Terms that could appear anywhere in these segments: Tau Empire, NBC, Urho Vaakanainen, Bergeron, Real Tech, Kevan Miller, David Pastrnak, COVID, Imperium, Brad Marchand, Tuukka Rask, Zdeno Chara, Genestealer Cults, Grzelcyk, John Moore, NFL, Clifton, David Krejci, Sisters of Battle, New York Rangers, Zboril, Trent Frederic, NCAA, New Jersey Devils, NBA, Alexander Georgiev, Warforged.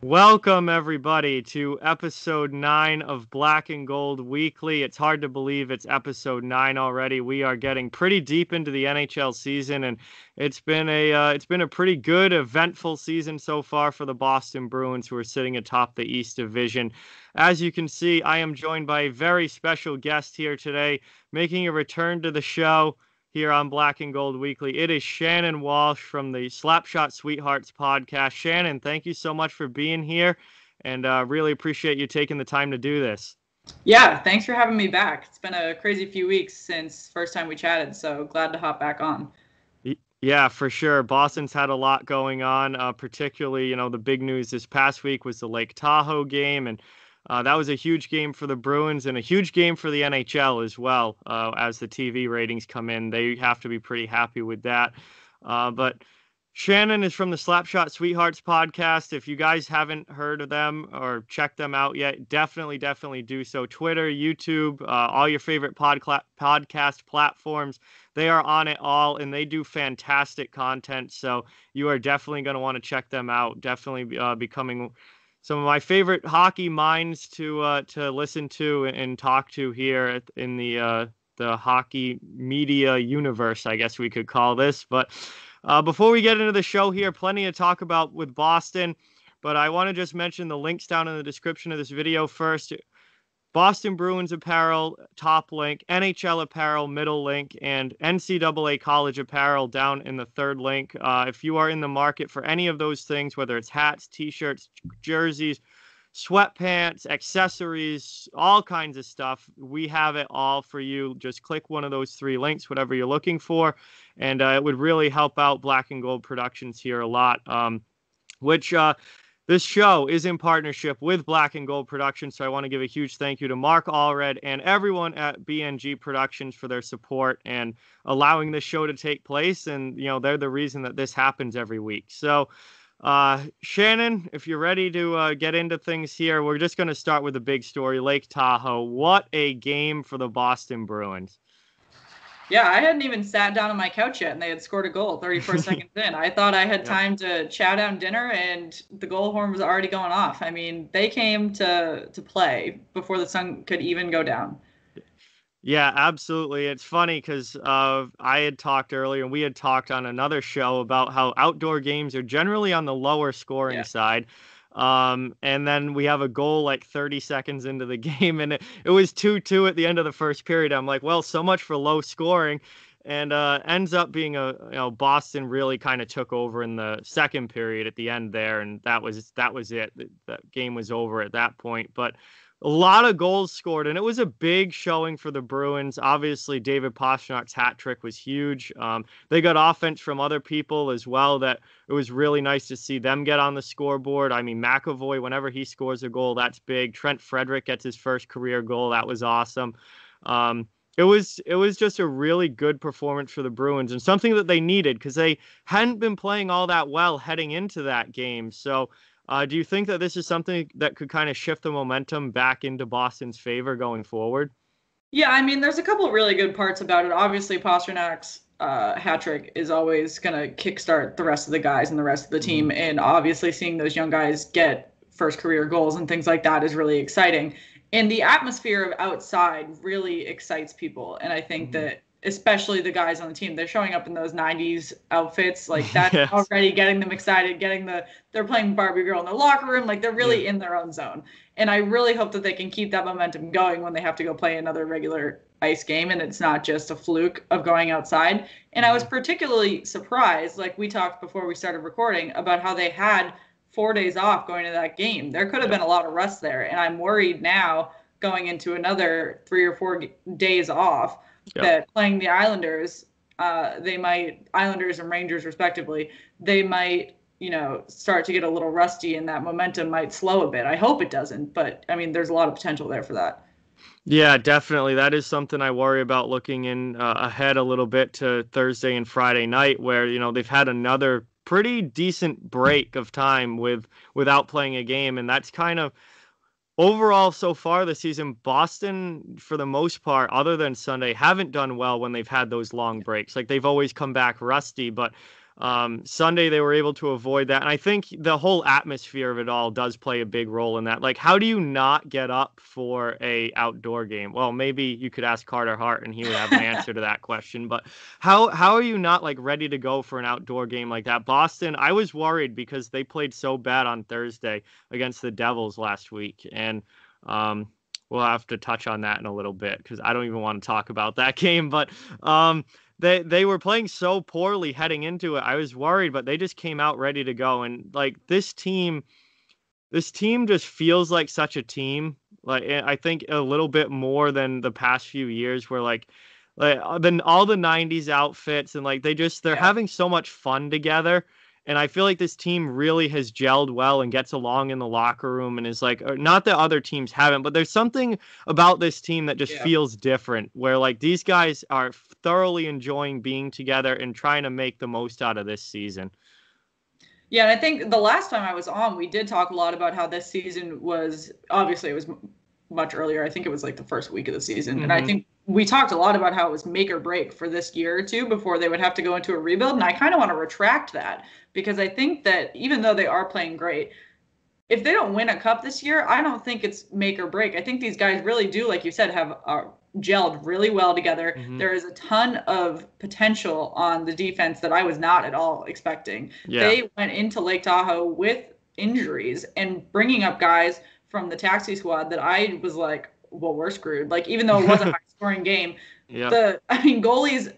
Welcome, everybody, to episode 9 of Black and Gold Weekly. It's hard to believe it's episode 9 already. We are getting pretty deep into the NHL season, and it's been a pretty good, eventful season so far for the Boston Bruins, who are sitting atop the East Division. As you can see, I am joined by a very special guest here today, making a return to the show here on Black and Gold Weekly. It is Shannon Walsh from the Slapshot Sweethearts podcast. Shannon, thank you so much for being here, and really appreciate you taking the time to do this. Yeah, thanks for having me back. It's been a crazy few weeks since first time we chatted, so glad to hop back on. Yeah, for sure. Boston's had a lot going on, particularly, you know, the big news this past week was the Lake Tahoe game, and that was a huge game for the Bruins and a huge game for the NHL as well. As the TV ratings come in, they have to be pretty happy with that. But Shannon is from the Slapshot Sweethearts podcast. If you guys haven't heard of them or checked them out yet, definitely do so. Twitter, YouTube, all your favorite podcast platforms. They are on it all, and they do fantastic content. So you are definitely going to want to check them out. Definitely becoming some of my favorite hockey minds to listen to and talk to here in the hockey media universe, I guess we could call this. But before we get into the show here, plenty to talk about with Boston. But I want to just mention the links down in the description of this video first. Boston Bruins apparel, top link, NHL apparel, middle link, and NCAA college apparel down in the third link. If you are in the market for any of those things, whether it's hats, t-shirts, jerseys, sweatpants, accessories, all kinds of stuff, we have it all for you. Just click one of those three links, whatever you're looking for, and it would really help out Black and Gold Productions here a lot, This show is in partnership with Black and Gold Productions, so I want to give a huge thank you to Mark Allred and everyone at BNG Productions for their support and allowing this show to take place. And, you know, they're the reason that this happens every week. So, Shannon, if you're ready to get into things here, we're just going to start with the big story, Lake Tahoe. What a game for the Boston Bruins. Yeah, I hadn't even sat down on my couch yet, and they had scored a goal 34 seconds in. I thought I had time to chow down dinner, and the goal horn was already going off. I mean, they came to play before the sun could even go down. Yeah, absolutely. It's funny because I had talked earlier, and we had talked on another show about how outdoor games are generally on the lower scoring side. And then we have a goal like 30 seconds into the game, and it was 2-2 at the end of the first period. I'm like, well, so much for low scoring, and ends up being Boston really kind of took over in the second period at the end there, and that was it. That game was over at that point, but a lot of goals scored, and it was a big showing for the Bruins. Obviously, David Pastrnak's hat trick was huge. They got offense from other people as well. That it was really nice to see them get on the scoreboard. I mean, McAvoy, whenever he scores a goal, that's big. Trent Frederic gets his first career goal. That was awesome. It was just a really good performance for the Bruins, and something that they needed because they hadn't been playing all that well heading into that game. So, do you think that this is something that could kind of shift the momentum back into Boston's favor going forward? Yeah, I mean, there's a couple of really good parts about it. Obviously, Pastrnak's hat trick is always going to kickstart the rest of the guys and the rest of the team. And obviously, seeing those young guys get first career goals and things like that is really exciting. And the atmosphere of outside really excites people. And I think that especially the guys on the team, they're showing up in those 90s outfits, like that's already getting them excited, they're playing Barbie Girl in the locker room, like they're really in their own zone. And I really hope that they can keep that momentum going when they have to go play another regular ice game, and it's not just a fluke of going outside. And I was particularly surprised, like we talked before we started recording, about how they had 4 days off going to that game. There could have been a lot of rest there, and I'm worried now going into another 3 or 4 days off that playing the Islanders, Islanders and Rangers respectively, they might, you know, start to get a little rusty, and that momentum might slow a bit. I hope it doesn't, but I mean, there's a lot of potential there for that. Yeah, definitely. That is something I worry about looking in ahead a little bit to Thursday and Friday night, where, you know, they've had another pretty decent break of time without playing a game. And that's kind of Overall, so far this season, Boston, for the most part, other than Sunday, haven't done well when they've had those long breaks. Like, they've always come back rusty, but Sunday they were able to avoid that. And I think the whole atmosphere of it all does play a big role in that. Like, how do you not get up for a outdoor game? Well, maybe you could ask Carter Hart and he would have an answer to that question. But how are you not, like, ready to go for an outdoor game like that? Boston, I was worried because they played so bad on Thursday against the Devils last week. And we'll have to touch on that in a little bit because I don't even want to talk about that game. But They were playing so poorly heading into it. I was worried, but they just came out ready to go. And like, this team just feels like such a team. Like, I think a little bit more than the past few years, where like then all the '90s outfits and like they're having so much fun together. And I feel like this team really has gelled well and gets along in the locker room and is like, not that other teams haven't, but there's something about this team that just feels different, where like these guys are thoroughly enjoying being together and trying to make the most out of this season. Yeah, and I think the last time I was on, we did talk a lot about how this season was, obviously it was much earlier. I think it was like the first week of the season. Mm-hmm. And I think we talked a lot about how it was make or break for this year or two before they would have to go into a rebuild. And I kind of want to retract that because I think that even though they are playing great, if they don't win a cup this year, I don't think it's make or break. I think these guys really do, like you said, have gelled really well together. Mm-hmm. There is a ton of potential on the defense that I was not at all expecting. Yeah. They went into Lake Tahoe with injuries and bringing up guys from the taxi squad that I was like, well, we're screwed. Like, even though it was a high-scoring game, goalies,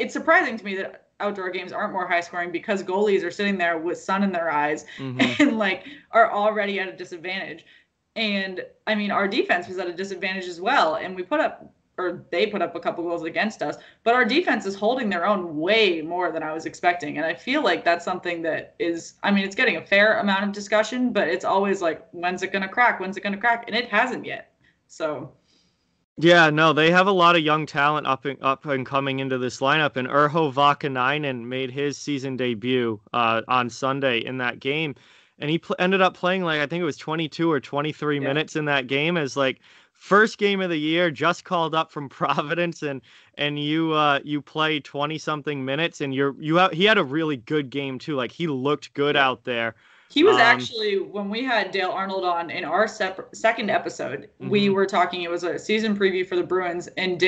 it's surprising to me that outdoor games aren't more high-scoring because goalies are sitting there with sun in their eyes and, like, are already at a disadvantage. And, I mean, our defense was at a disadvantage as well, and we put up, or they put up a couple goals against us, but our defense is holding their own way more than I was expecting. And I feel like that's something that is, I mean, it's getting a fair amount of discussion, but it's always like, when's it going to crack? When's it going to crack? And it hasn't yet. So, yeah, no, they have a lot of young talent up and coming into this lineup, and Urho Vaakanainen made his season debut on Sunday in that game, and he ended up playing like I think it was 22 or 23 minutes in that game as like first game of the year, just called up from Providence, and you play 20 something minutes, and he had a really good game too. Like, he looked good out there. He was actually, when we had Dale Arnold on in our second episode, we were talking, it was a season preview for the Bruins, and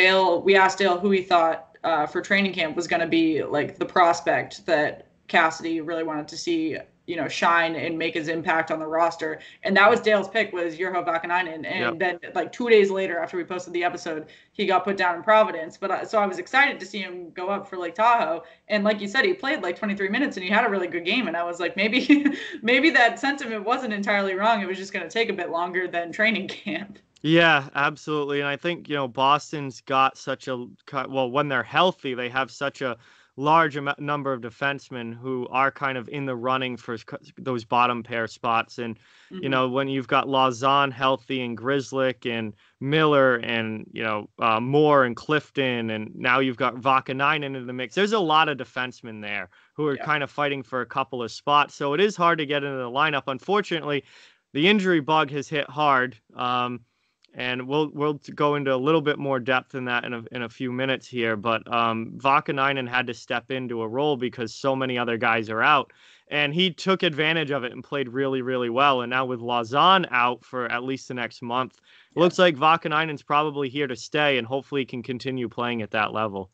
we asked Dale who he thought for training camp was going to be like the prospect that Cassidy really wanted to see, you know, shine and make his impact on the roster. And that was Dale's pick, was Urho Vaakanainen. And then like 2 days later after we posted the episode, he got put down in Providence. But so I was excited to see him go up for Lake Tahoe. And like you said, he played like 23 minutes and he had a really good game. And I was like, maybe that sentiment wasn't entirely wrong. It was just going to take a bit longer than training camp. Yeah, absolutely. And I think, you know, Boston's got such a, well, when they're healthy, they have such a large number of defensemen who are kind of in the running for those bottom pair spots. And, you know, when you've got Lauzon healthy and Grzelcyk and Miller and, you know, Moore and Clifton, and now you've got Vaakanainen in the mix, there's a lot of defensemen there who are kind of fighting for a couple of spots. So it is hard to get into the lineup. Unfortunately, the injury bug has hit hard. And we'll go into a little bit more depth in that in a few minutes here. But Vaakanainen had to step into a role because so many other guys are out. And he took advantage of it and played really, really well. And now with Lauzon out for at least the next month, it looks like Vakanainen's probably here to stay and hopefully can continue playing at that level.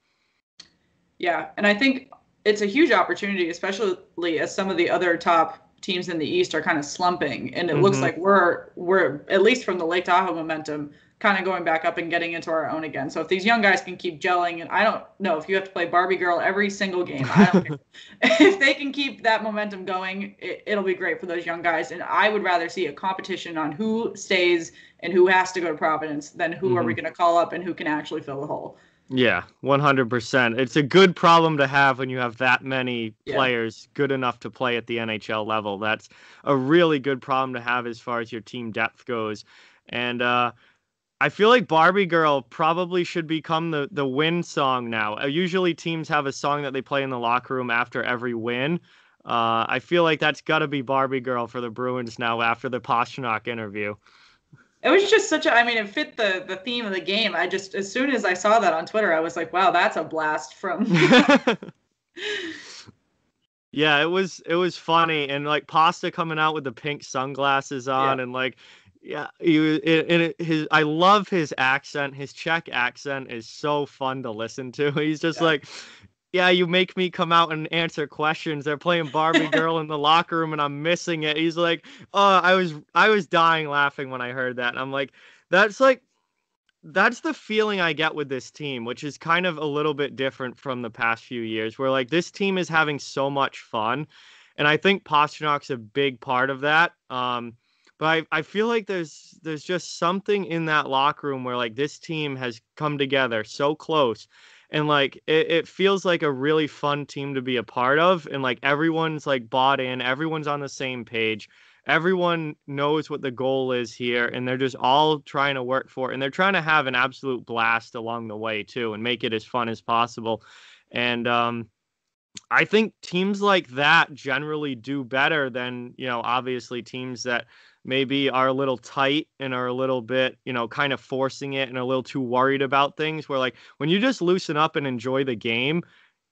Yeah, and I think it's a huge opportunity, especially as some of the other top teams in the East are kind of slumping, and it looks like we're at least from the Lake Tahoe momentum kind of going back up and getting into our own again. So if these young guys can keep gelling, and I don't know if you have to play Barbie Girl every single game, I don't care. If they can keep that momentum going, it'll be great for those young guys. And I would rather see a competition on who stays and who has to go to Providence than who are we going to call up and who can actually fill the hole. Yeah, 100%. It's a good problem to have when you have that many players good enough to play at the NHL level. That's a really good problem to have as far as your team depth goes. And I feel like Barbie Girl probably should become the win song now. Usually teams have a song that they play in the locker room after every win. I feel like that's got to be Barbie Girl for the Bruins now after the Pastrnak interview. It was just such a, I mean, it fit the theme of the game. I just, as soon as I saw that on Twitter, I was like, wow, that's a blast from. Yeah, it was funny. And like Pasta coming out with the pink sunglasses on, yeah. And like, yeah, I love his accent. His Czech accent is so fun to listen to. He's just like, yeah, you make me come out and answer questions. They're playing Barbie Girl in the locker room, and I'm missing it. He's like, oh, I was dying laughing when I heard that. And I'm like, that's the feeling I get with this team, which is kind of a little bit different from the past few years, where like this team is having so much fun. And I think Pastrnak's a big part of that. But I feel like there's just something in that locker room where like this team has come together so close. And, like, it feels like a really fun team to be a part of. And, like, everyone's, like, bought in. Everyone's on the same page. Everyone knows what the goal is here. And they're just all trying to work for it. And they're trying to have an absolute blast along the way, too, and make it as fun as possible. And I think teams like that generally do better than, you know, obviously teams that maybe are a little tight and are a little bit, you know, kind of forcing it and a little too worried about things, where like when you just loosen up and enjoy the game,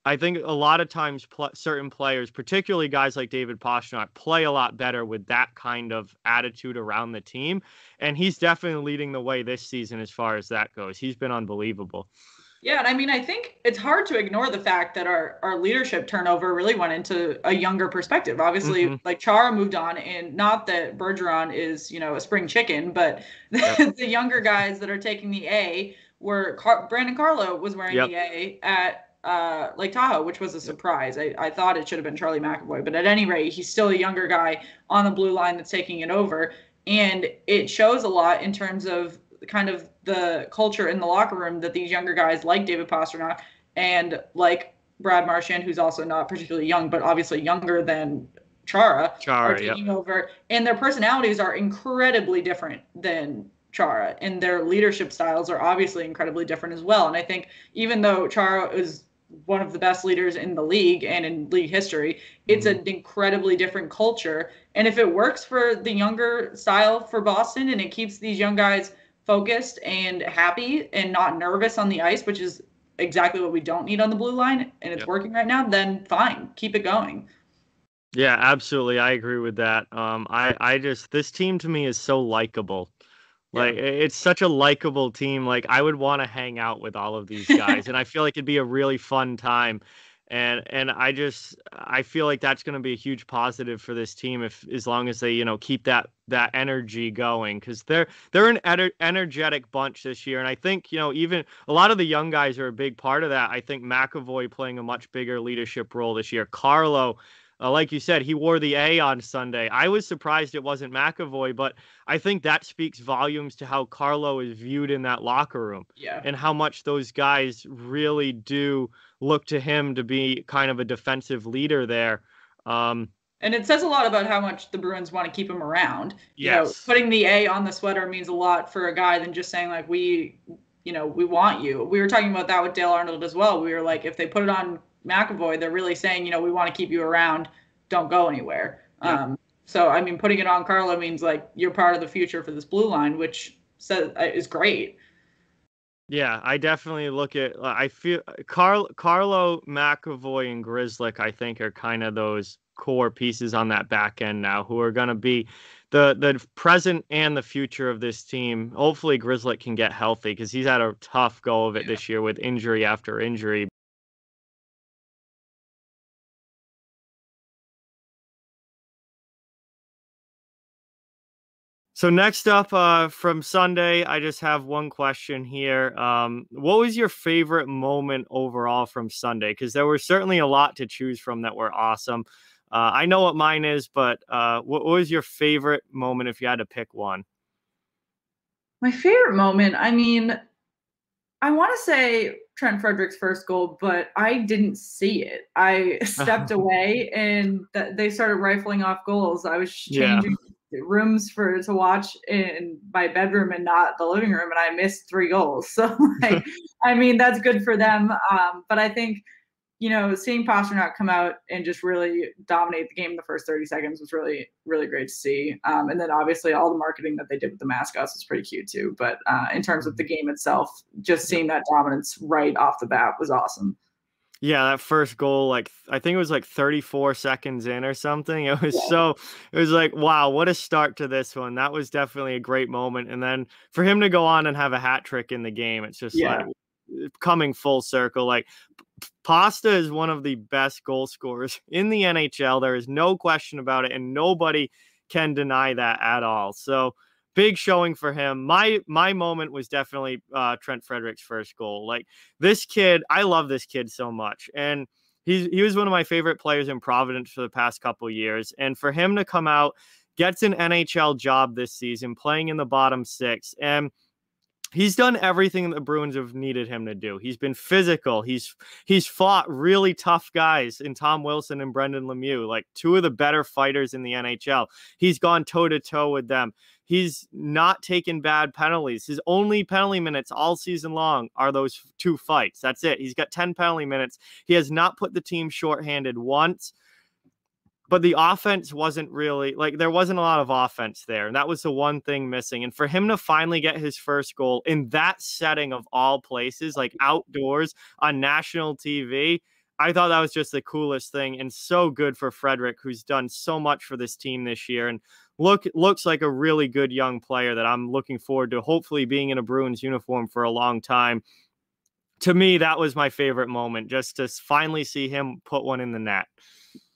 I think a lot of times certain players, particularly guys like David Pastrnak, play a lot better with that kind of attitude around the team. And he's definitely leading the way this season as far as that goes. He's been unbelievable. Yeah, and I mean, I think it's hard to ignore the fact that our leadership turnover really went into a younger perspective. Obviously, like Chara moved on, and not that Bergeron is, you know, a spring chicken, but the younger guys that are taking the A were Brandon Carlo was wearing the A at Lake Tahoe, which was a surprise. I thought it should have been Charlie McAvoy, but at any rate, he's still a younger guy on the blue line that's taking it over, and it shows a lot in terms of kind of the culture in the locker room that these younger guys like David Pastrnak and like Brad Marchand, who's also not particularly young, but obviously younger than Chara are taking over. And their personalities are incredibly different than Chara, and their leadership styles are obviously incredibly different as well. And I think even though Chara is one of the best leaders in the league and in league history, it's an incredibly different culture. And if it works for the younger style for Boston and it keeps these young guys focused and happy and not nervous on the ice, which is exactly what we don't need on the blue line, and it's working right now, then fine, keep it going. Yeah, absolutely. I agree with that. I just, this team to me is so likable. Like it's such a likable team. Like I would want to hang out with all of these guys and I feel like it'd be a really fun time. And I feel like that's going to be a huge positive for this team as long as they, you know, keep that energy going, because they're an energetic bunch this year. And I think, you know, even a lot of the young guys are a big part of that. I think McAvoy playing a much bigger leadership role this year. Carlo, like you said, he wore the A on Sunday. I was surprised it wasn't McAvoy, but I think that speaks volumes to how Carlo is viewed in that locker room and how much those guys really do look to him to be kind of a defensive leader there. And it says a lot about how much the Bruins want to keep him around. You know, putting the A on the sweater means a lot for a guy than just saying like, we want you. We were talking about that with Dale Arnold as well. We were like, if they put it on McAvoy, they're really saying, you know, we want to keep you around, don't go anywhere. So I mean, putting it on Carlo means like you're part of the future for this blue line, which is great. Yeah, I definitely look at, I feel Carlo, McAvoy and Grzelcyk, I think, are kind of those core pieces on that back end now who are going to be the present and the future of this team. Hopefully Grzelcyk can get healthy, because he's had a tough go of it this year with injury after injury. So next up from Sunday, I just have one question here. What was your favorite moment overall from Sunday? Because there were certainly a lot to choose from that were awesome. I know what mine is, but what was your favorite moment if you had to pick one? My favorite moment, I mean, I want to say Trent Frederic's first goal, but I didn't see it. I stepped away and they started rifling off goals. I was changing rooms to watch in my bedroom and not the living room, and I missed 3 goals. So, like, I mean, that's good for them. But I think you know, seeing Pastrnak come out and just really dominate the game in the first 30 seconds was really, really great to see. And then obviously all the marketing that they did with the mascots was pretty cute too. But in terms of the game itself, just seeing that dominance right off the bat was awesome. Yeah, that first goal, like I think it was like 34 seconds in or something. It was so, it was like, wow, what a start to this one. That was definitely a great moment. And then for him to go on and have a hat trick in the game, it's just like coming full circle. Like Pasta is one of the best goal scorers in the NHL. There is no question about it, and nobody can deny that at all. So big showing for him. My moment was definitely Trent Frederic's first goal. Like this kid, I love this kid so much. And he was one of my favorite players in Providence for the past couple years. And for him to come out, gets an NHL job this season, playing in the bottom six. And he's done everything the Bruins have needed him to do. He's been physical. He's fought really tough guys in Tom Wilson and Brendan Lemieux, like two of the better fighters in the NHL. He's gone toe-to-toe with them. He's not taken bad penalties. His only penalty minutes all season long are those two fights. That's it. He's got 10 penalty minutes. He has not put the team shorthanded once, but the offense wasn't really, like there wasn't a lot of offense there. And that was the one thing missing. And for him to finally get his first goal in that setting of all places, like outdoors on national TV, I thought that was just the coolest thing, and so good for Frederic, who's done so much for this team this year and looks like a really good young player that I'm looking forward to hopefully being in a Bruins uniform for a long time. To me, that was my favorite moment, just to finally see him put one in the net.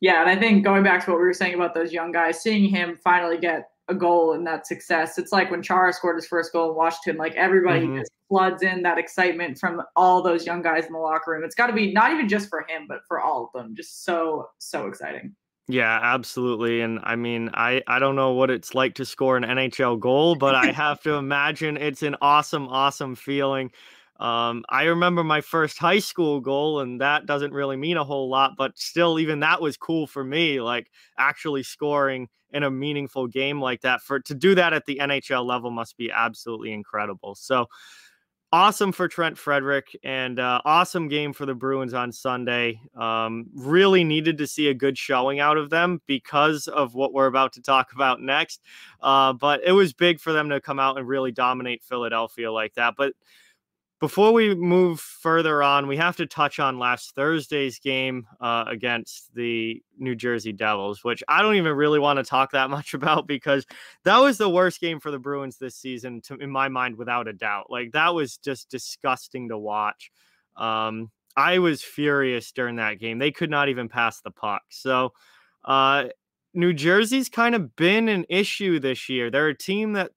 Yeah, and I think going back to what we were saying about those young guys, seeing him finally get a goal and that success, it's like when Chara scored his first goal in Washington, like everybody just floods in that excitement from all those young guys in the locker room. It's got to be not even just for him, but for all of them. Just so, so exciting. Yeah, absolutely. And I mean, I don't know what it's like to score an NHL goal, but I have to imagine it's an awesome, awesome feeling. I remember my first high school goal, and that doesn't really mean a whole lot, but still, even that was cool for me, like actually scoring in a meaningful game like that. For to do that at the NHL level must be absolutely incredible. So awesome for Trent Frederic, and awesome game for the Bruins on Sunday. Really needed to see a good showing out of them because of what we're about to talk about next. But it was big for them to come out and really dominate Philadelphia like that. But before we move further on, we have to touch on last Thursday's game against the New Jersey Devils, which I don't even really want to talk that much about because that was the worst game for the Bruins this season, in my mind, without a doubt. Like, that was just disgusting to watch. I was furious during that game. They could not even pass the puck. So New Jersey's kind of been an issue this year. They're a team that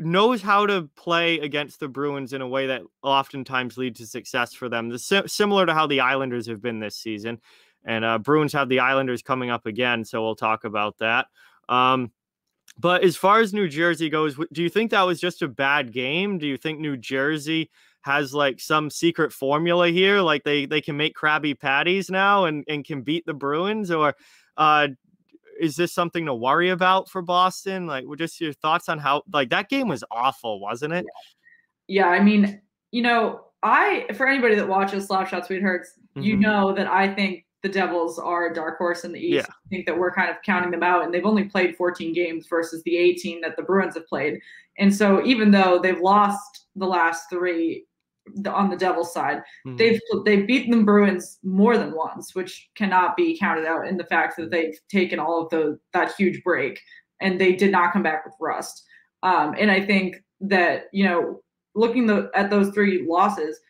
knows how to play against the Bruins in a way that oftentimes leads to success for them. Similar to how the Islanders have been this season, and Bruins have the Islanders coming up again. So we'll talk about that. But as far as New Jersey goes, do you think that was just a bad game? Do you think New Jersey has like some secret formula here? Like they can make Krabby Patties now and can beat the Bruins, or, is this something to worry about for Boston? Like, just your thoughts on how, like, that game was awful, wasn't it? Yeah. I mean, you know, for anybody that watches Slapshot Sweethearts, you know that I think the Devils are a dark horse in the East. I think that we're kind of counting them out, and they've only played 14 games versus the 18 that the Bruins have played. And so even though they've lost the last three on the Devils side, they've beaten the Bruins more than once, which cannot be counted out in the fact that they've taken all of that huge break, and they did not come back with rust. And I think that, you know, looking at those three losses,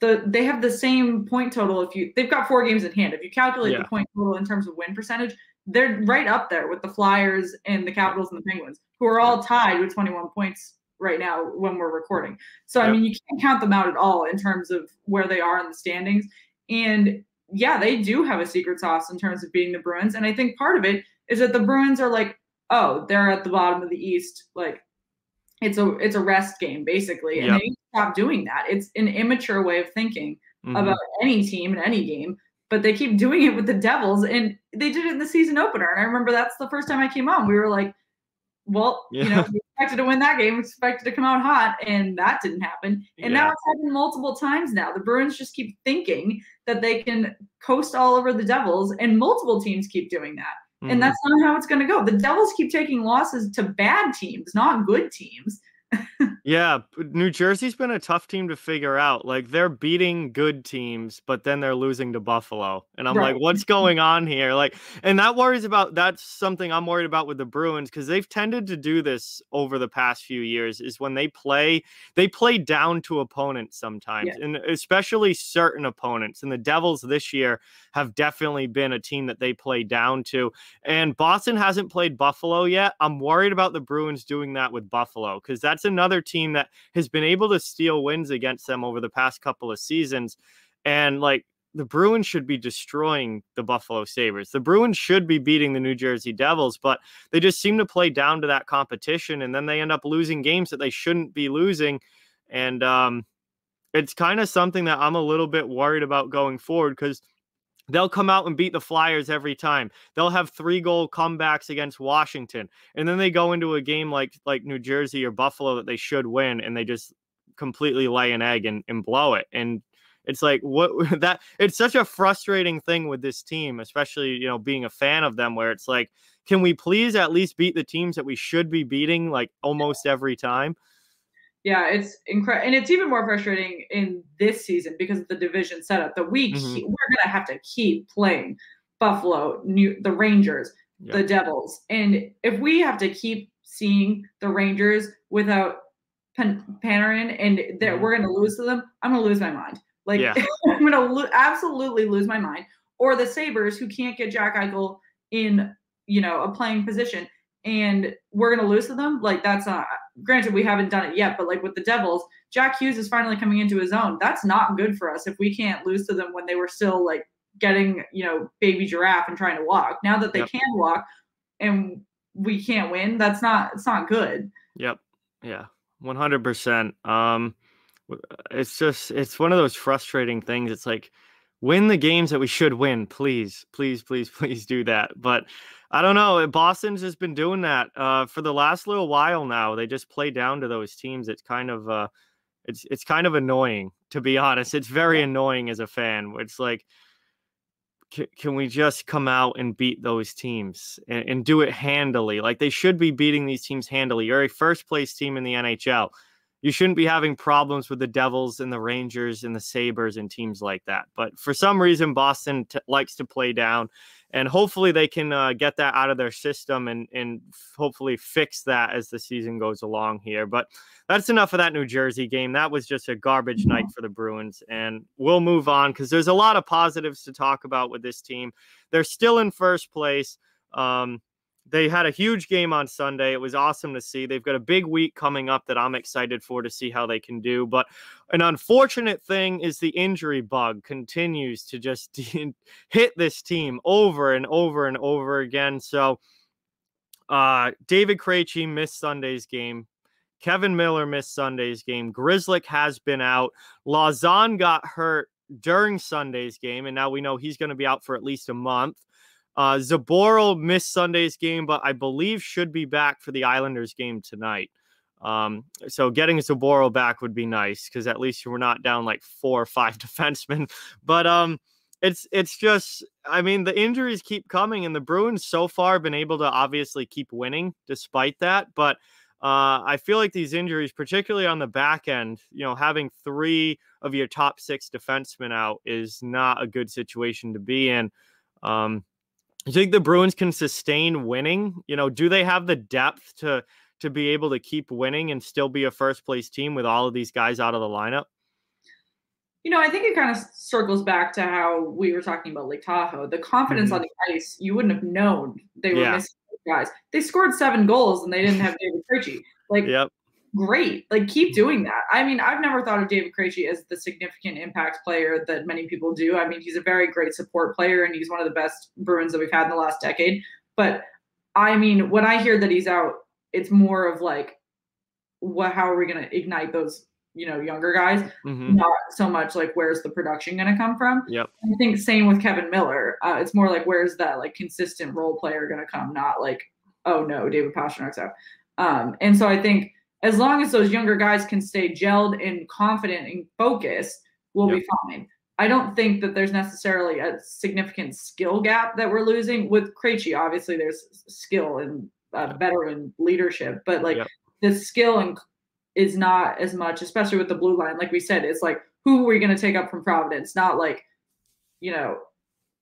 they have the same point total. They've got four games in hand. If you calculate the point total in terms of win percentage, they're right up there with the Flyers and the Capitals and the Penguins, who are all tied with 21 points right now when we're recording. So, I mean, you can't count them out at all in terms of where they are in the standings. And yeah, they do have a secret sauce in terms of beating the Bruins. And I think part of it is that the Bruins are like, oh, they're at the bottom of the East. Like, it's a rest game, basically. And they stop doing that. It's an immature way of thinking about any team in any game, but they keep doing it with the Devils. And they did it in the season opener. And I remember that's the first time I came on. We were like, well, yeah. You know, we expected to win that game, we expected to come out hot, and that didn't happen. And yeah. Now it's happened multiple times now. The Bruins just keep thinking that they can coast all over the Devils, and multiple teams keep doing that. Mm-hmm. And that's not how it's going to go. The Devils keep taking losses to bad teams, not good teams. Yeah, New Jersey's been a tough team to figure out. Like, they're beating good teams, but then they're losing to Buffalo. And I'm like, what's going on here? Like, and that worries about, that's something I'm worried about with the Bruins, because they've tended to do this over the past few years, is when they play down to opponents sometimes, yeah. And especially certain opponents. And the Devils this year have definitely been a team that they play down to. And Boston hasn't played Buffalo yet. I'm worried about the Bruins doing that with Buffalo, because that's another team that has been able to steal wins against them over the past couple of seasons. And like, the Bruins should be destroying the Buffalo Sabres. The Bruins should be beating the New Jersey Devils, but they just seem to play down to that competition. And then they end up losing games that they shouldn't be losing. And it's kind of something that I'm a little bit worried about going forward, because they'll come out and beat the Flyers every time. They'll have 3-goal comebacks against Washington. And then they go into a game like New Jersey or Buffalo that they should win, and they just completely lay an egg and blow it. And it's like, what, that it's such a frustrating thing with this team, especially, you know, being a fan of them, where it's like, can we please at least beat the teams that we should be beating like almost every time? Yeah, it's incredible. And it's even more frustrating in this season because of the division setup. That we're going to have to keep playing Buffalo, the Rangers, the Devils. And if we have to keep seeing the Rangers without Panarin and that we're going to lose to them, I'm going to lose my mind. Like, I'm going to absolutely lose my mind. Or the Sabres, who can't get Jack Eichel in, you know, a playing position, and we're going to lose to them. Like, that's not – granted, we haven't done it yet, but like with the Devils, Jack Hughes is finally coming into his own. That's not good for us if we can't lose to them when they were still like getting, you know, baby giraffe and trying to walk. Now that they can walk and we can't win, that's not, it's not good. Yep. Yeah. 100%. It's just, it's one of those frustrating things. It's like, win the games that we should win. Please, please, please, please do that. But I don't know. Boston's just been doing that for the last little while now. They just play down to those teams. It's kind of it's kind of annoying, to be honest. It's very annoying as a fan. It's like, can we just come out and beat those teams and do it handily? Like, they should be beating these teams handily. You're a first place team in the NHL. You shouldn't be having problems with the Devils and the Rangers and the Sabres and teams like that. But for some reason, Boston likes to play down, and hopefully they can get that out of their system and hopefully fix that as the season goes along here. But that's enough of that New Jersey game. That was just a garbage night for the Bruins, and we'll move on because there's a lot of positives to talk about with this team. They're still in first place. They had a huge game on Sunday. It was awesome to see. They've got a big week coming up that I'm excited for to see how they can do. But an unfortunate thing is the injury bug continues to just hit this team over and over and over again. So David Krejci missed Sunday's game. Kevan Miller missed Sunday's game. Grzelcyk has been out. Lauzon got hurt during Sunday's game, and now we know he's going to be out for at least a month. Zboril missed Sunday's game, but I believe should be back for the Islanders game tonight. So getting Zboril back would be nice, because at least we're not down like 4 or 5 defensemen. But it's just, I mean, the injuries keep coming, and the Bruins so far been able to obviously keep winning despite that. But I feel like these injuries, particularly on the back end, you know, having 3 of your top 6 defensemen out is not a good situation to be in. You think the Bruins can sustain winning? You know, do they have the depth to be able to keep winning and still be a first-place team with all of these guys out of the lineup? You know, I think it kind of circles back to how we were talking about Lake Tahoe. The confidence on the ice, you wouldn't have known they were missing guys. They scored 7 goals and they didn't have David Krejci. Like, great. Like, keep doing that. I mean, I've never thought of David Krejci as the significant impact player that many people do. I mean, he's a very great support player, and he's one of the best Bruins that we've had in the last decade. But, I mean, when I hear that he's out, it's more of like, what? How are we going to ignite those, you know, younger guys? Not so much like, where's the production going to come from? I think same with Kevan Miller. It's more like, where's that, like, consistent role player going to come? Not like, oh no, David Pasternak's out. And so I think as long as those younger guys can stay gelled and confident and focused, we'll be fine. I don't think that there's necessarily a significant skill gap that we're losing with Krejci. Obviously, there's skill and veteran leadership, but like the skill and is not as much, especially with the blue line. Like we said, it's like, who are we going to take up from Providence? Not like, you know,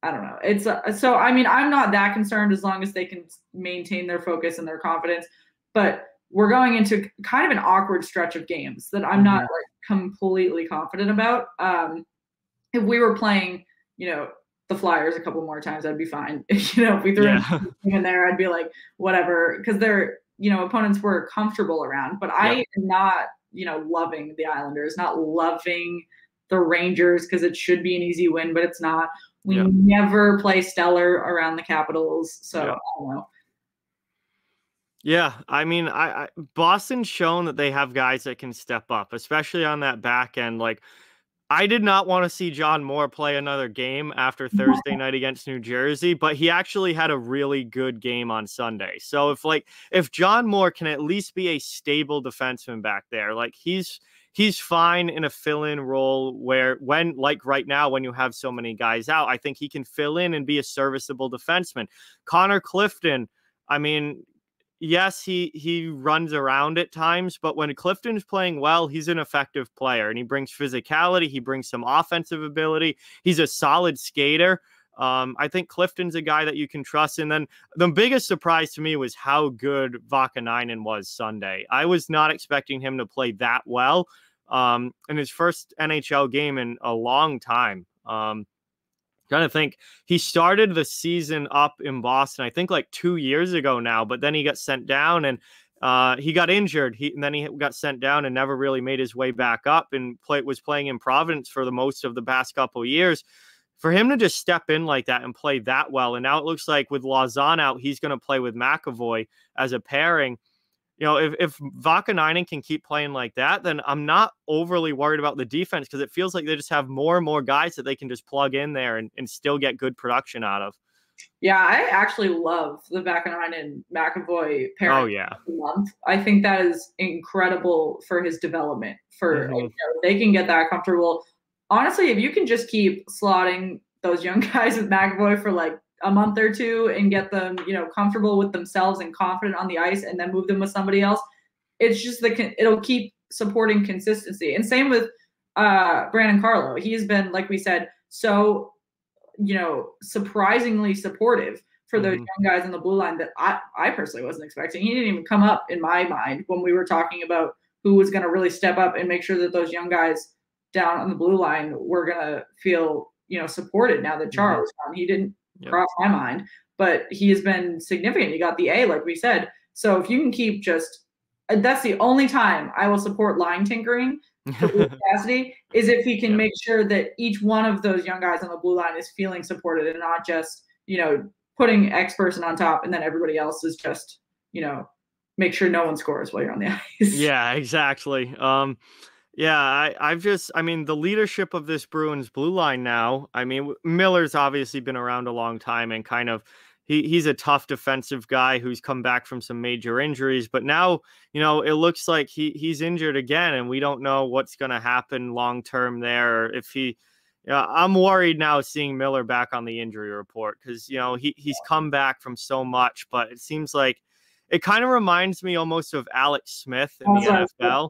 I don't know. It's so, I mean, I'm not that concerned as long as they can maintain their focus and their confidence, but we're going into kind of an awkward stretch of games that I'm not like completely confident about. If we were playing, you know, the Flyers a couple more times, I'd be fine. You know, if we threw in there, I'd be like, whatever. Cause they're, you know, opponents we're comfortable around, but I am not, you know, loving the Islanders, not loving the Rangers. Cause it should be an easy win, but it's not. We never play stellar around the Capitals. So I don't know. Yeah, I mean, I Boston's shown that they have guys that can step up, especially on that back end. Like, I did not want to see John Moore play another game after Thursday night against New Jersey, but he actually had a really good game on Sunday. So if John Moore can at least be a stable defenseman back there, like he's fine in a fill-in role where right now, when you have so many guys out, I think he can fill in and be a serviceable defenseman. Connor Clifton, I mean, yes, he runs around at times, but when Clifton's playing well, he's an effective player, and he brings physicality. He brings some offensive ability. He's a solid skater. I think Clifton's a guy that you can trust. And then the biggest surprise to me was how good Vaakanainen was Sunday. I was not expecting him to play that well in his first NHL game in a long time. Trying to think, he started the season up in Boston, I think like 2 years ago now, but then he got sent down and he got injured. And then he got sent down and never really made his way back up, and was playing in Providence for the most of the past couple of years. For him to just step in like that and play that well, and now it looks like with Lauzon out, he's going to play with McAvoy as a pairing. You know, if Vaakanainen can keep playing like that, then I'm not overly worried about the defense, because it feels like they just have more and more guys that they can just plug in there and still get good production out of. Yeah, I actually love the Vaakanainen-McAvoy pairing. Oh, yeah. I think that is incredible for his development. For you know, they can get that comfortable. Honestly, if you can just keep slotting those young guys with McAvoy for like a month or two and get them, you know, comfortable with themselves and confident on the ice, and then move them with somebody else, it's just it'll keep supporting consistency. And same with Brandon Carlo. He's been, like we said, so, you know, surprisingly supportive for those young guys on the blue line that I personally wasn't expecting. He didn't even come up in my mind when we were talking about who was going to really step up and make sure that those young guys down on the blue line were going to feel, you know, supported now that Chara was gone. He didn't cross my mind, but he has been significant. He got the A, like we said. So if you can keep that's the only time I will support line tinkering for Cassidy is if he can make sure that each one of those young guys on the blue line is feeling supported and not just, you know, putting X person on top and then everybody else is just, you know, make sure no one scores while you're on the ice. Yeah, exactly. Yeah, I mean, the leadership of this Bruins blue line now, I mean, Miller's obviously been around a long time and kind of, he's a tough defensive guy who's come back from some major injuries, but now, you know, it looks like he's injured again, and we don't know what's going to happen long-term there. If I'm worried now seeing Miller back on the injury report, because, you know, he's come back from so much, but it seems like, it kind of reminds me almost of Alex Smith in the NFL,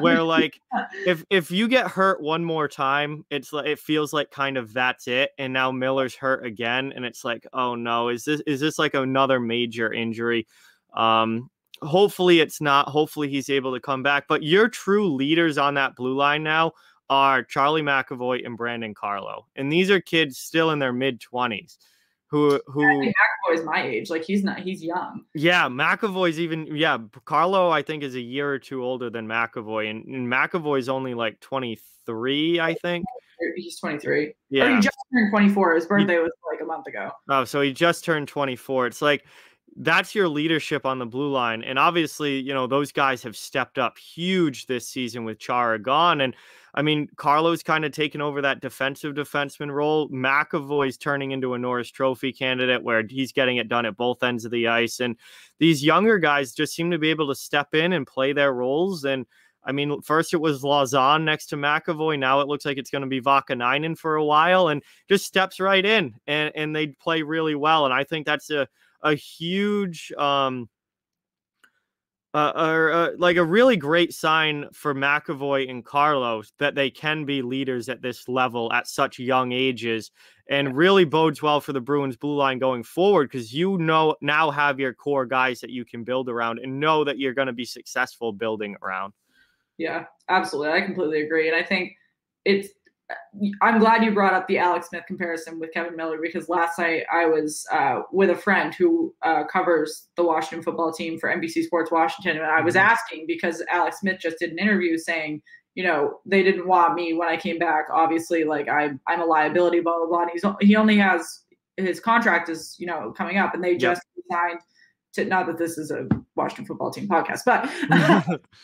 where like if you get hurt one more time, it's like, it feels like kind of that's it. And now Miller's hurt again, and it's like, oh no, is this like another major injury? Hopefully it's not. Hopefully he's able to come back. But your true leaders on that blue line now are Charlie McAvoy and Brandon Carlo, and these are kids still in their mid-20s. Who I think McAvoy's my age. Like he's young. Yeah, McAvoy's Carlo I think is a year or two older than McAvoy, and McAvoy's only like 23, I think. He's 23. Yeah. Or he just turned 24. His birthday was like a month ago. Oh, so he just turned 24. It's like that's your leadership on the blue line. And obviously, you know, those guys have stepped up huge this season with Chara gone. And I mean, Carlo's kind of taken over that defensive defenseman role. McAvoy's turning into a Norris Trophy candidate where he's getting it done at both ends of the ice. And these younger guys just seem to be able to step in and play their roles. And I mean, first it was Lauzon next to McAvoy. Now it looks like it's going to be Vaakanainen for a while, and just steps right in, and they play really well. And I think that's a huge, like a really great sign for McAvoy and Carlo that they can be leaders at this level at such young ages, and really bodes well for the Bruins blue line going forward. Cause you know, now have your core guys that you can build around and know that you're going to be successful building around. Yeah, absolutely. I completely agree. And I think it's, I'm glad you brought up the Alex Smith comparison with Kevan Miller, because last night I was with a friend who covers the Washington football team for NBC Sports Washington. And I was asking, because Alex Smith just did an interview saying, you know, they didn't want me when I came back. Obviously, like I'm a liability, blah, blah, blah. And he only has, his contract is, you know, coming up, and they just signed. To, not that this is a Washington football team podcast, but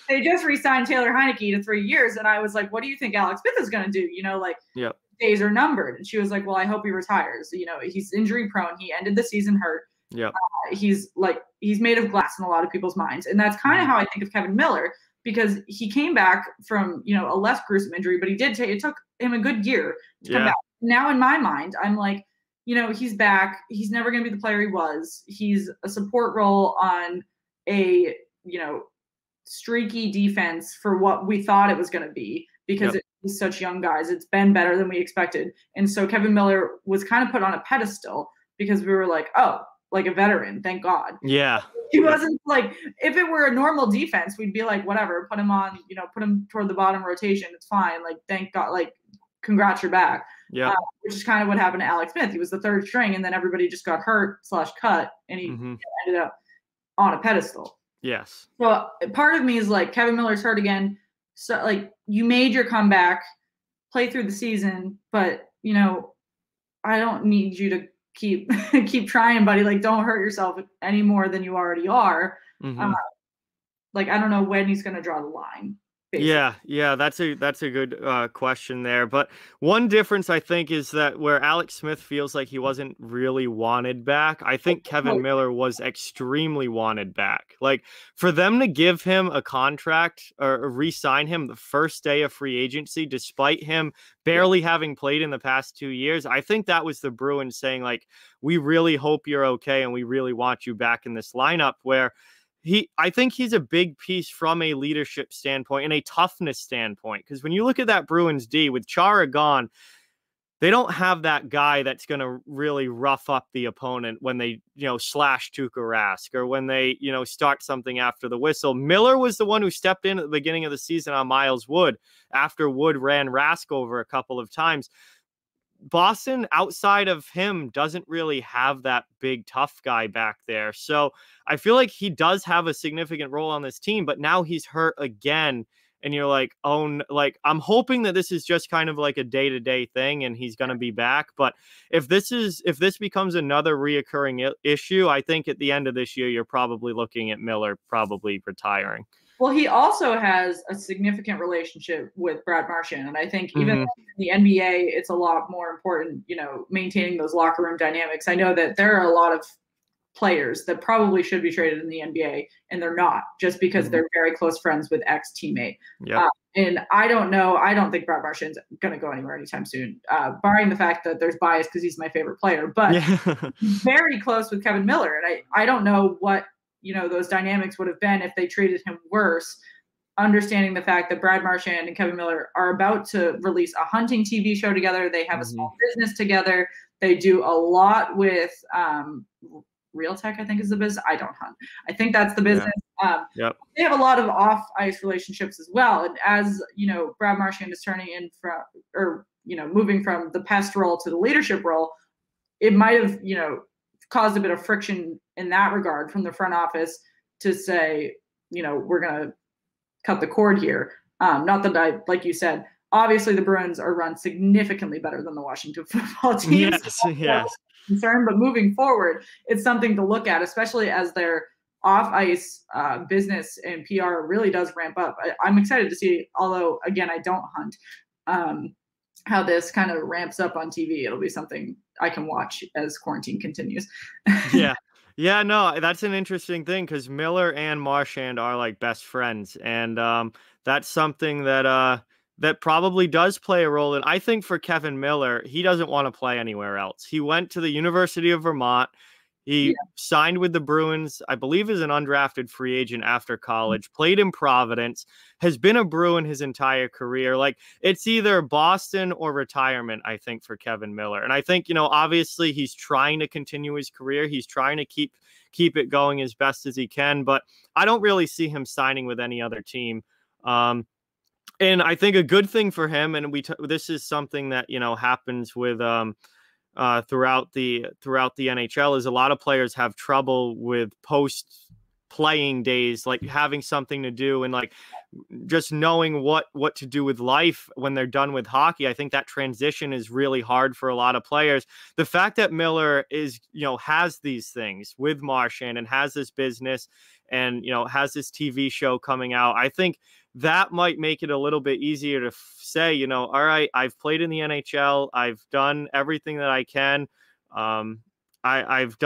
they just re-signed Taylor Heineke to 3 years. And I was like, what do you think Alex Smith is going to do? You know, like days are numbered. And she was like, well, I hope he retires. You know, he's injury prone. He ended the season hurt. Yeah. He's like, he's made of glass in a lot of people's minds. And that's kind of how I think of Kevan Miller, because he came back from, you know, a less gruesome injury, but he did take, it took him a good year to come back. Now in my mind, I'm like, you know, he's back. He's never going to be the player he was. He's a support role on a, you know, streaky defense for what we thought it was going to be, because it's such young guys. It's been better than we expected. And so Kevan Miller was kind of put on a pedestal because we were like, oh, like a veteran. Thank God. Yeah. He wasn't like, if it were a normal defense, we'd be like, whatever, put him on, you know, put him toward the bottom rotation. It's fine. Like, thank God. Like, congrats, you're back. Yeah, which is kind of what happened to Alex Smith. He was the third string, and then everybody just got hurt / cut, and he ended up on a pedestal. Yes. So part of me is like, Kevan Miller's hurt again. So like, you made your comeback, play through the season, but you know, I don't need you to keep trying, buddy. Like, don't hurt yourself any more than you already are. Like, I don't know when he's going to draw the line. Basically. Yeah, that's a good question there. But one difference I think is that where Alex Smith feels like he wasn't really wanted back, I think Kevan Miller was extremely wanted back. Like, for them to give him a contract or re-sign him the first day of free agency, despite him barely having played in the past 2 years, I think that was the Bruins saying, like, we really hope you're okay, and we really want you back in this lineup. Where I think he's a big piece from a leadership standpoint and a toughness standpoint. Because when you look at that Bruins D with Chara gone, they don't have that guy that's going to really rough up the opponent when they, you know, slash Tuukka Rask, or when they, you know, start something after the whistle. Miller was the one who stepped in at the beginning of the season on Miles Wood after Wood ran Rask over a couple of times. Boston, outside of him, doesn't really have that big tough guy back there. So I feel like he does have a significant role on this team, but now he's hurt again. And you're like, oh, like, I'm hoping that this is just kind of like a day-to-day thing and he's going to be back. But if this becomes another reoccurring issue, I think at the end of this year, you're probably looking at Miller probably retiring. Well, he also has a significant relationship with Brad Marchand. And I think even in the NBA, it's a lot more important, you know, maintaining those locker room dynamics. I know that there are a lot of players that probably should be traded in the NBA, and they're not, just because they're very close friends with ex-teammate. And I don't know. I don't think Brad Marchand's going to go anywhere anytime soon, barring the fact that there's bias because he's my favorite player. But very close with Kevan Miller. And I don't know what, you know, those dynamics would have been if they treated him worse, understanding the fact that Brad Marchand and Kevan Miller are about to release a hunting TV show together. They have a small business together. They do a lot with Real Tech, I think is the business. I don't hunt. I think that's the business. They have a lot of off-ice relationships as well. And as, you know, Brad Marchand is turning in from, or, you know, moving from the pest role to the leadership role, it might have, you know, caused a bit of friction in that regard from the front office to say, you know, we're going to cut the cord here. Not that I, like you said, obviously the Bruins are run significantly better than the Washington football team. Yes, so yes. concern, but moving forward, it's something to look at, especially as their off-ice business and PR really does ramp up. I'm excited to see, although, again, I don't hunt, how this kind of ramps up on TV. It'll be something I can watch as quarantine continues. Yeah. Yeah, no, that's an interesting thing because Miller and Marchand are like best friends. And that's something that that probably does play a role. And I think for Kevan Miller, he doesn't want to play anywhere else. He went to the University of Vermont. He signed with the Bruins, I believe, as an undrafted free agent after college, played in Providence, has been a Bruin his entire career. Like, it's either Boston or retirement, I think, for Kevan Miller. And I think, you know, obviously he's trying to continue his career. He's trying to keep it going as best as he can. But I don't really see him signing with any other team. And I think a good thing for him, and this is something that, you know, happens with throughout the NHL, is a lot of players have trouble with post-playing days, like having something to do and like just knowing what to do with life when they're done with hockey. I think that transition is really hard for a lot of players. The fact that Miller is, you know, has these things with Marchand and has this business and, you know, has this TV show coming out, I think that might make it a little bit easier to say, you know, all right, I've played in the NHL. I've done everything that I can. I've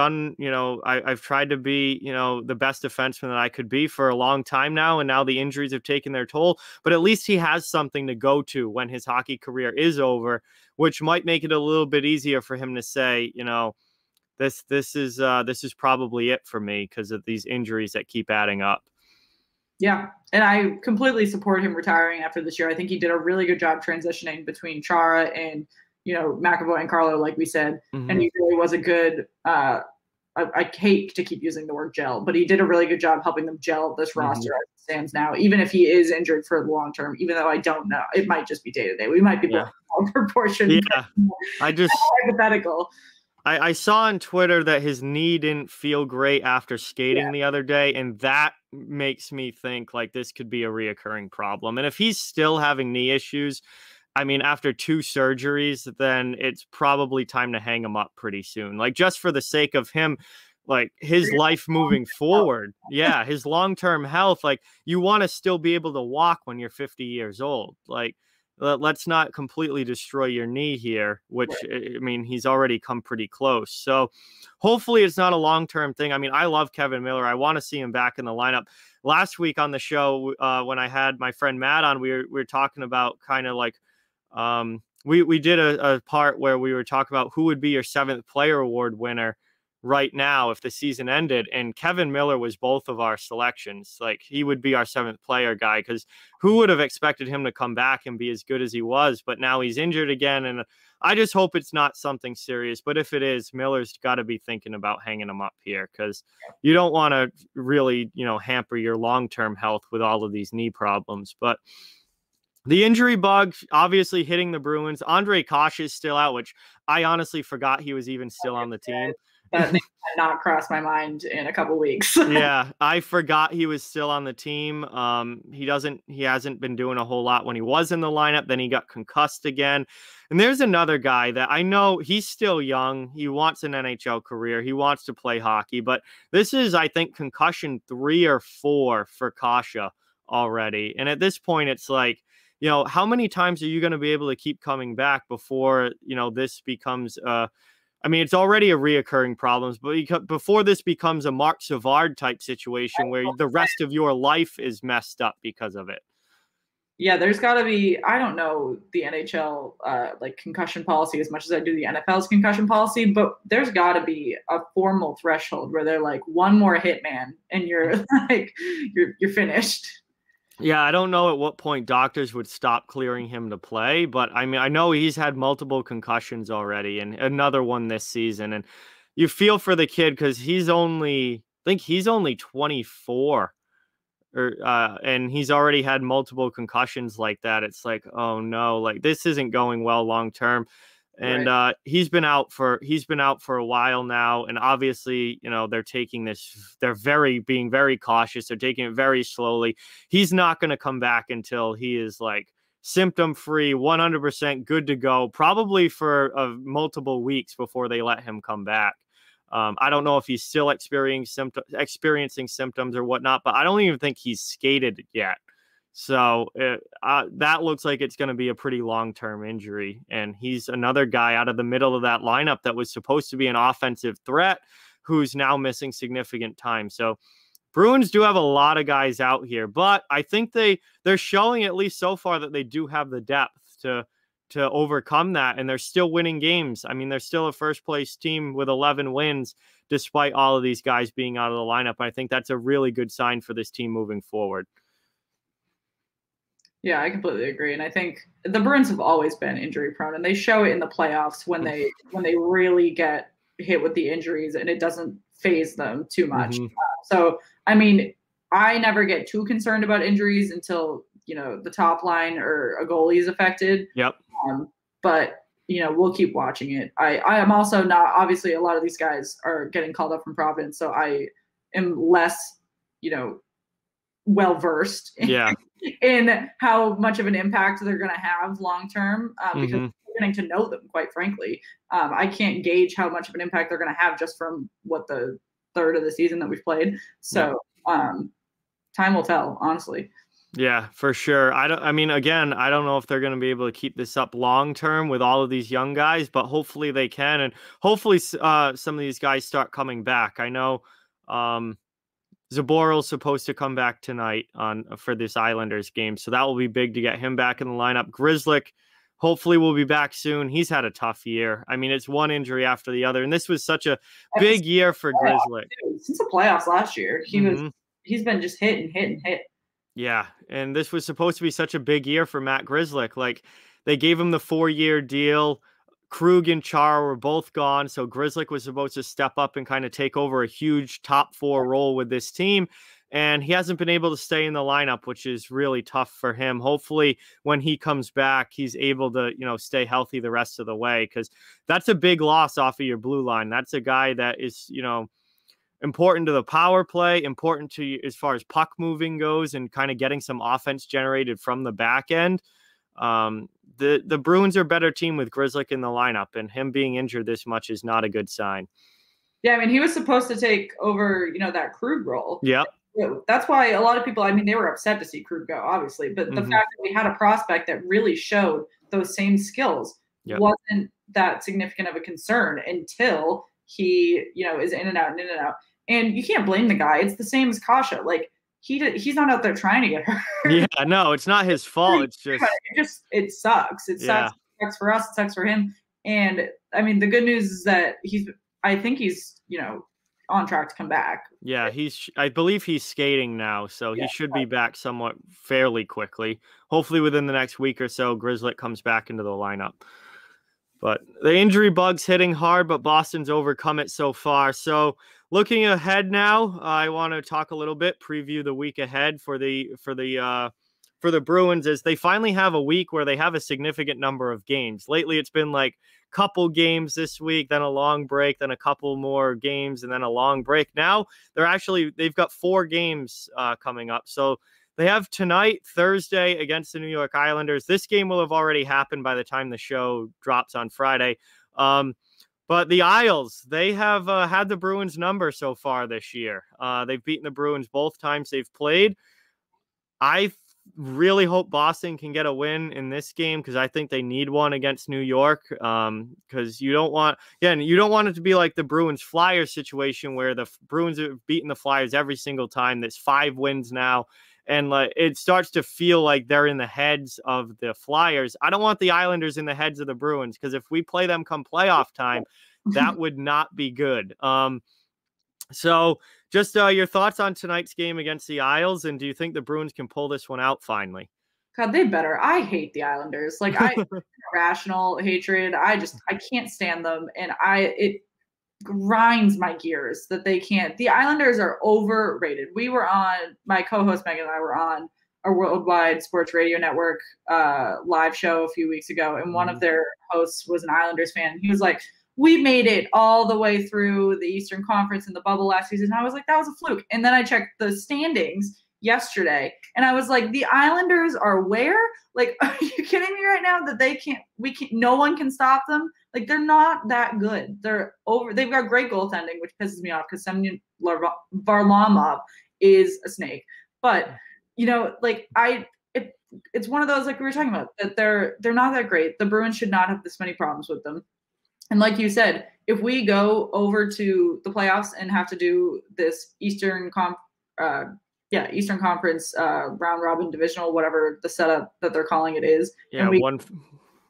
tried to be, you know, the best defenseman that I could be for a long time now. And now the injuries have taken their toll, but at least he has something to go to when his hockey career is over, which might make it a little bit easier for him to say, you know, this is probably it for me because of these injuries that keep adding up. Yeah, and I completely support him retiring after this year. I think he did a really good job transitioning between Chara and, you know, McAvoy and Carlo, like we said. Mm-hmm. And he really was a good I hate to keep using the word gel, but he did a really good job helping them gel this roster as it stands now, even if he is injured for the long term, even though I don't know. It might just be day-to-day. We might be proportioned. Yeah, I just – hypothetical. I saw on Twitter that his knee didn't feel great after skating the other day, and that makes me think like this could be a reoccurring problem. And if he's still having knee issues, I mean, after 2 surgeries, then it's probably time to hang him up pretty soon. Like, just for the sake of him, like his life moving forward. Yeah, his long-term health. Like, you want to still be able to walk when you're 50 years old. Like, let's not completely destroy your knee here, which, I mean, he's already come pretty close. So hopefully it's not a long-term thing. I mean, I love Kevan Miller. I want to see him back in the lineup. Last week on the show, when I had my friend Matt on, we were talking about kind of like we did a part where we were talking about who would be your 7th player award winner right now if the season ended, and Kevan Miller was both of our selections. Like, he would be our 7th player guy, because who would have expected him to come back and be as good as he was? But now he's injured again, and I just hope it's not something serious. But if it is, Miller's got to be thinking about hanging him up here, because you don't want to really, you know, hamper your long-term health with all of these knee problems. But the injury bug obviously hitting the Bruins. Andre Kosh is still out, which I honestly forgot he was even still on the team. That name had not crossed my mind in a couple weeks. Yeah, I forgot he was still on the team. He hasn't been doing a whole lot when he was in the lineup. Then he got concussed again. And there's another guy that I know, he's still young. He wants an NHL career. He wants to play hockey. But this is, I think, concussion 3 or 4 for Kasha already. And at this point, it's like, you know, how many times are you going to be able to keep coming back before, you know, this becomes I mean, it's already a reoccurring problem, but before this becomes a Mark Savard type situation where the rest of your life is messed up because of it. Yeah, there's got to be, I don't know the NHL like concussion policy as much as I do the NFL's concussion policy, but there's got to be a formal threshold where they're like, one more hit, man, and you're like, you're finished. Yeah, I don't know at what point doctors would stop clearing him to play, but I mean, I know he's had multiple concussions already and another one this season. And you feel for the kid because he's only 24 and he's already had multiple concussions like that. It's like, oh no, like this isn't going well long term. And right. He's been out for a while now, and obviously, you know, they're taking this. They're being very cautious. They're taking it very slowly. He's not going to come back until he is like symptom-free, 100% good to go, probably for multiple weeks before they let him come back. I don't know if he's still experiencing symptoms or whatnot, but I don't even think he's skated yet. So that looks like it's going to be a pretty long-term injury. And he's another guy out of the middle of that lineup that was supposed to be an offensive threat who's now missing significant time. So Bruins do have a lot of guys out here, but I think they're showing at least so far that they do have the depth to overcome that, and they're still winning games. I mean, they're still a first-place team with 11 wins despite all of these guys being out of the lineup. I think that's a really good sign for this team moving forward. Yeah, I completely agree, and I think the Bruins have always been injury-prone, and they show it in the playoffs when they really get hit with the injuries, and it doesn't phase them too much. Mm-hmm. So, I mean, I never get too concerned about injuries until, you know, the top line or a goalie is affected. Yep. But, you know, we'll keep watching it. I am also not, obviously, a lot of these guys are getting called up from Providence, so I am less, you know, well-versed in how much of an impact they're going to have long-term because we're getting to know them, quite frankly. I can't gauge how much of an impact they're going to have just from what the third of the season that we've played. So time will tell, honestly. Yeah, for sure. I don't know if they're going to be able to keep this up long term with all of these young guys, but hopefully they can. And hopefully some of these guys start coming back. I know Zboril's supposed to come back tonight for this Islanders game. So that will be big to get him back in the lineup. Grzelcyk hopefully will be back soon. He's had a tough year. I mean, it's one injury after the other. And this was such a big year for Grzelcyk. Since the playoffs last year, he's been just hit and hit and hit. Yeah, and this was supposed to be such a big year for Matt Grzelcyk. Like, they gave him the 4-year deal. Krug and Chara were both gone, so Grzelcyk was supposed to step up and kind of take over a huge top four role with this team, and he hasn't been able to stay in the lineup, which is really tough for him. Hopefully, when he comes back, he's able to, you know, stay healthy the rest of the way, because that's a big loss off of your blue line. That's a guy that is, you know, important to the power play, important to as far as puck moving goes and kind of getting some offense generated from the back end. The Bruins are a better team with Grzelcyk in the lineup, and him being injured this much is not a good sign. Yeah, I mean, he was supposed to take over, you know, that Krug role. Yep. That's why a lot of people, I mean, they were upset to see Krug go, obviously, but the fact that we had a prospect that really showed those same skills wasn't that significant of a concern until he, you know, is in and out and in and out. And you can't blame the guy. It's the same as Kasha. Like, he's not out there trying to get hurt. Yeah, no, it's not his fault. It's just... It sucks. It sucks. It sucks for us. It sucks for him. And, I mean, the good news is that I think he's, you know, on track to come back. Yeah, I believe he's skating now, so he should be back somewhat fairly quickly. Hopefully within the next week or so, Grzelcyk comes back into the lineup. But the injury bug's hitting hard, but Boston's overcome it so far. So looking ahead now, I want to talk a little bit, preview the week ahead for the Bruins, as they finally have a week where they have a significant number of games. Lately, it's been like a couple games this week, then a long break, then a couple more games, and then a long break. Now they've got 4 games coming up. So they have tonight, Thursday, against the New York Islanders. This game will have already happened by the time the show drops on Friday. But the Isles, they have had the Bruins number so far this year. They've beaten the Bruins both times they've played. I really hope Boston can get a win in this game, because I think they need one against New York, because you don't want it to be like the Bruins Flyers situation where the Bruins have beaten the Flyers every single time. There's 5 wins now. And like, it starts to feel like they're in the heads of the Flyers. I don't want the Islanders in the heads of the Bruins, because if we play them come playoff time, that would not be good. So just your thoughts on tonight's game against the Isles, and do you think the Bruins can pull this one out finally? God, they better. I hate the Islanders. Like, I irrational hatred. I can't stand them, and it grinds my gears that they can't. The Islanders are overrated. We were on, my co-host Megan and I were on a worldwide sports radio network live show a few weeks ago, and one of their hosts was an Islanders fan. He was like, we made it all the way through the Eastern Conference in the bubble last season. And I was like, that was a fluke. And then I checked the standings, yesterday. And I was like, the Islanders are where? Like, are you kidding me right now that they can't, we can't, no one can stop them? Like, they're not that good. They're over, they've got great goaltending, which pisses me off because Semyon Varlamov is a snake. But, you know, like, it's one of those, like we were talking about, that they're not that great. The Bruins should not have this many problems with them. And like you said, if we go over to the playoffs and have to do this Eastern Conference round robin divisional, whatever the setup that they're calling it is. Yeah,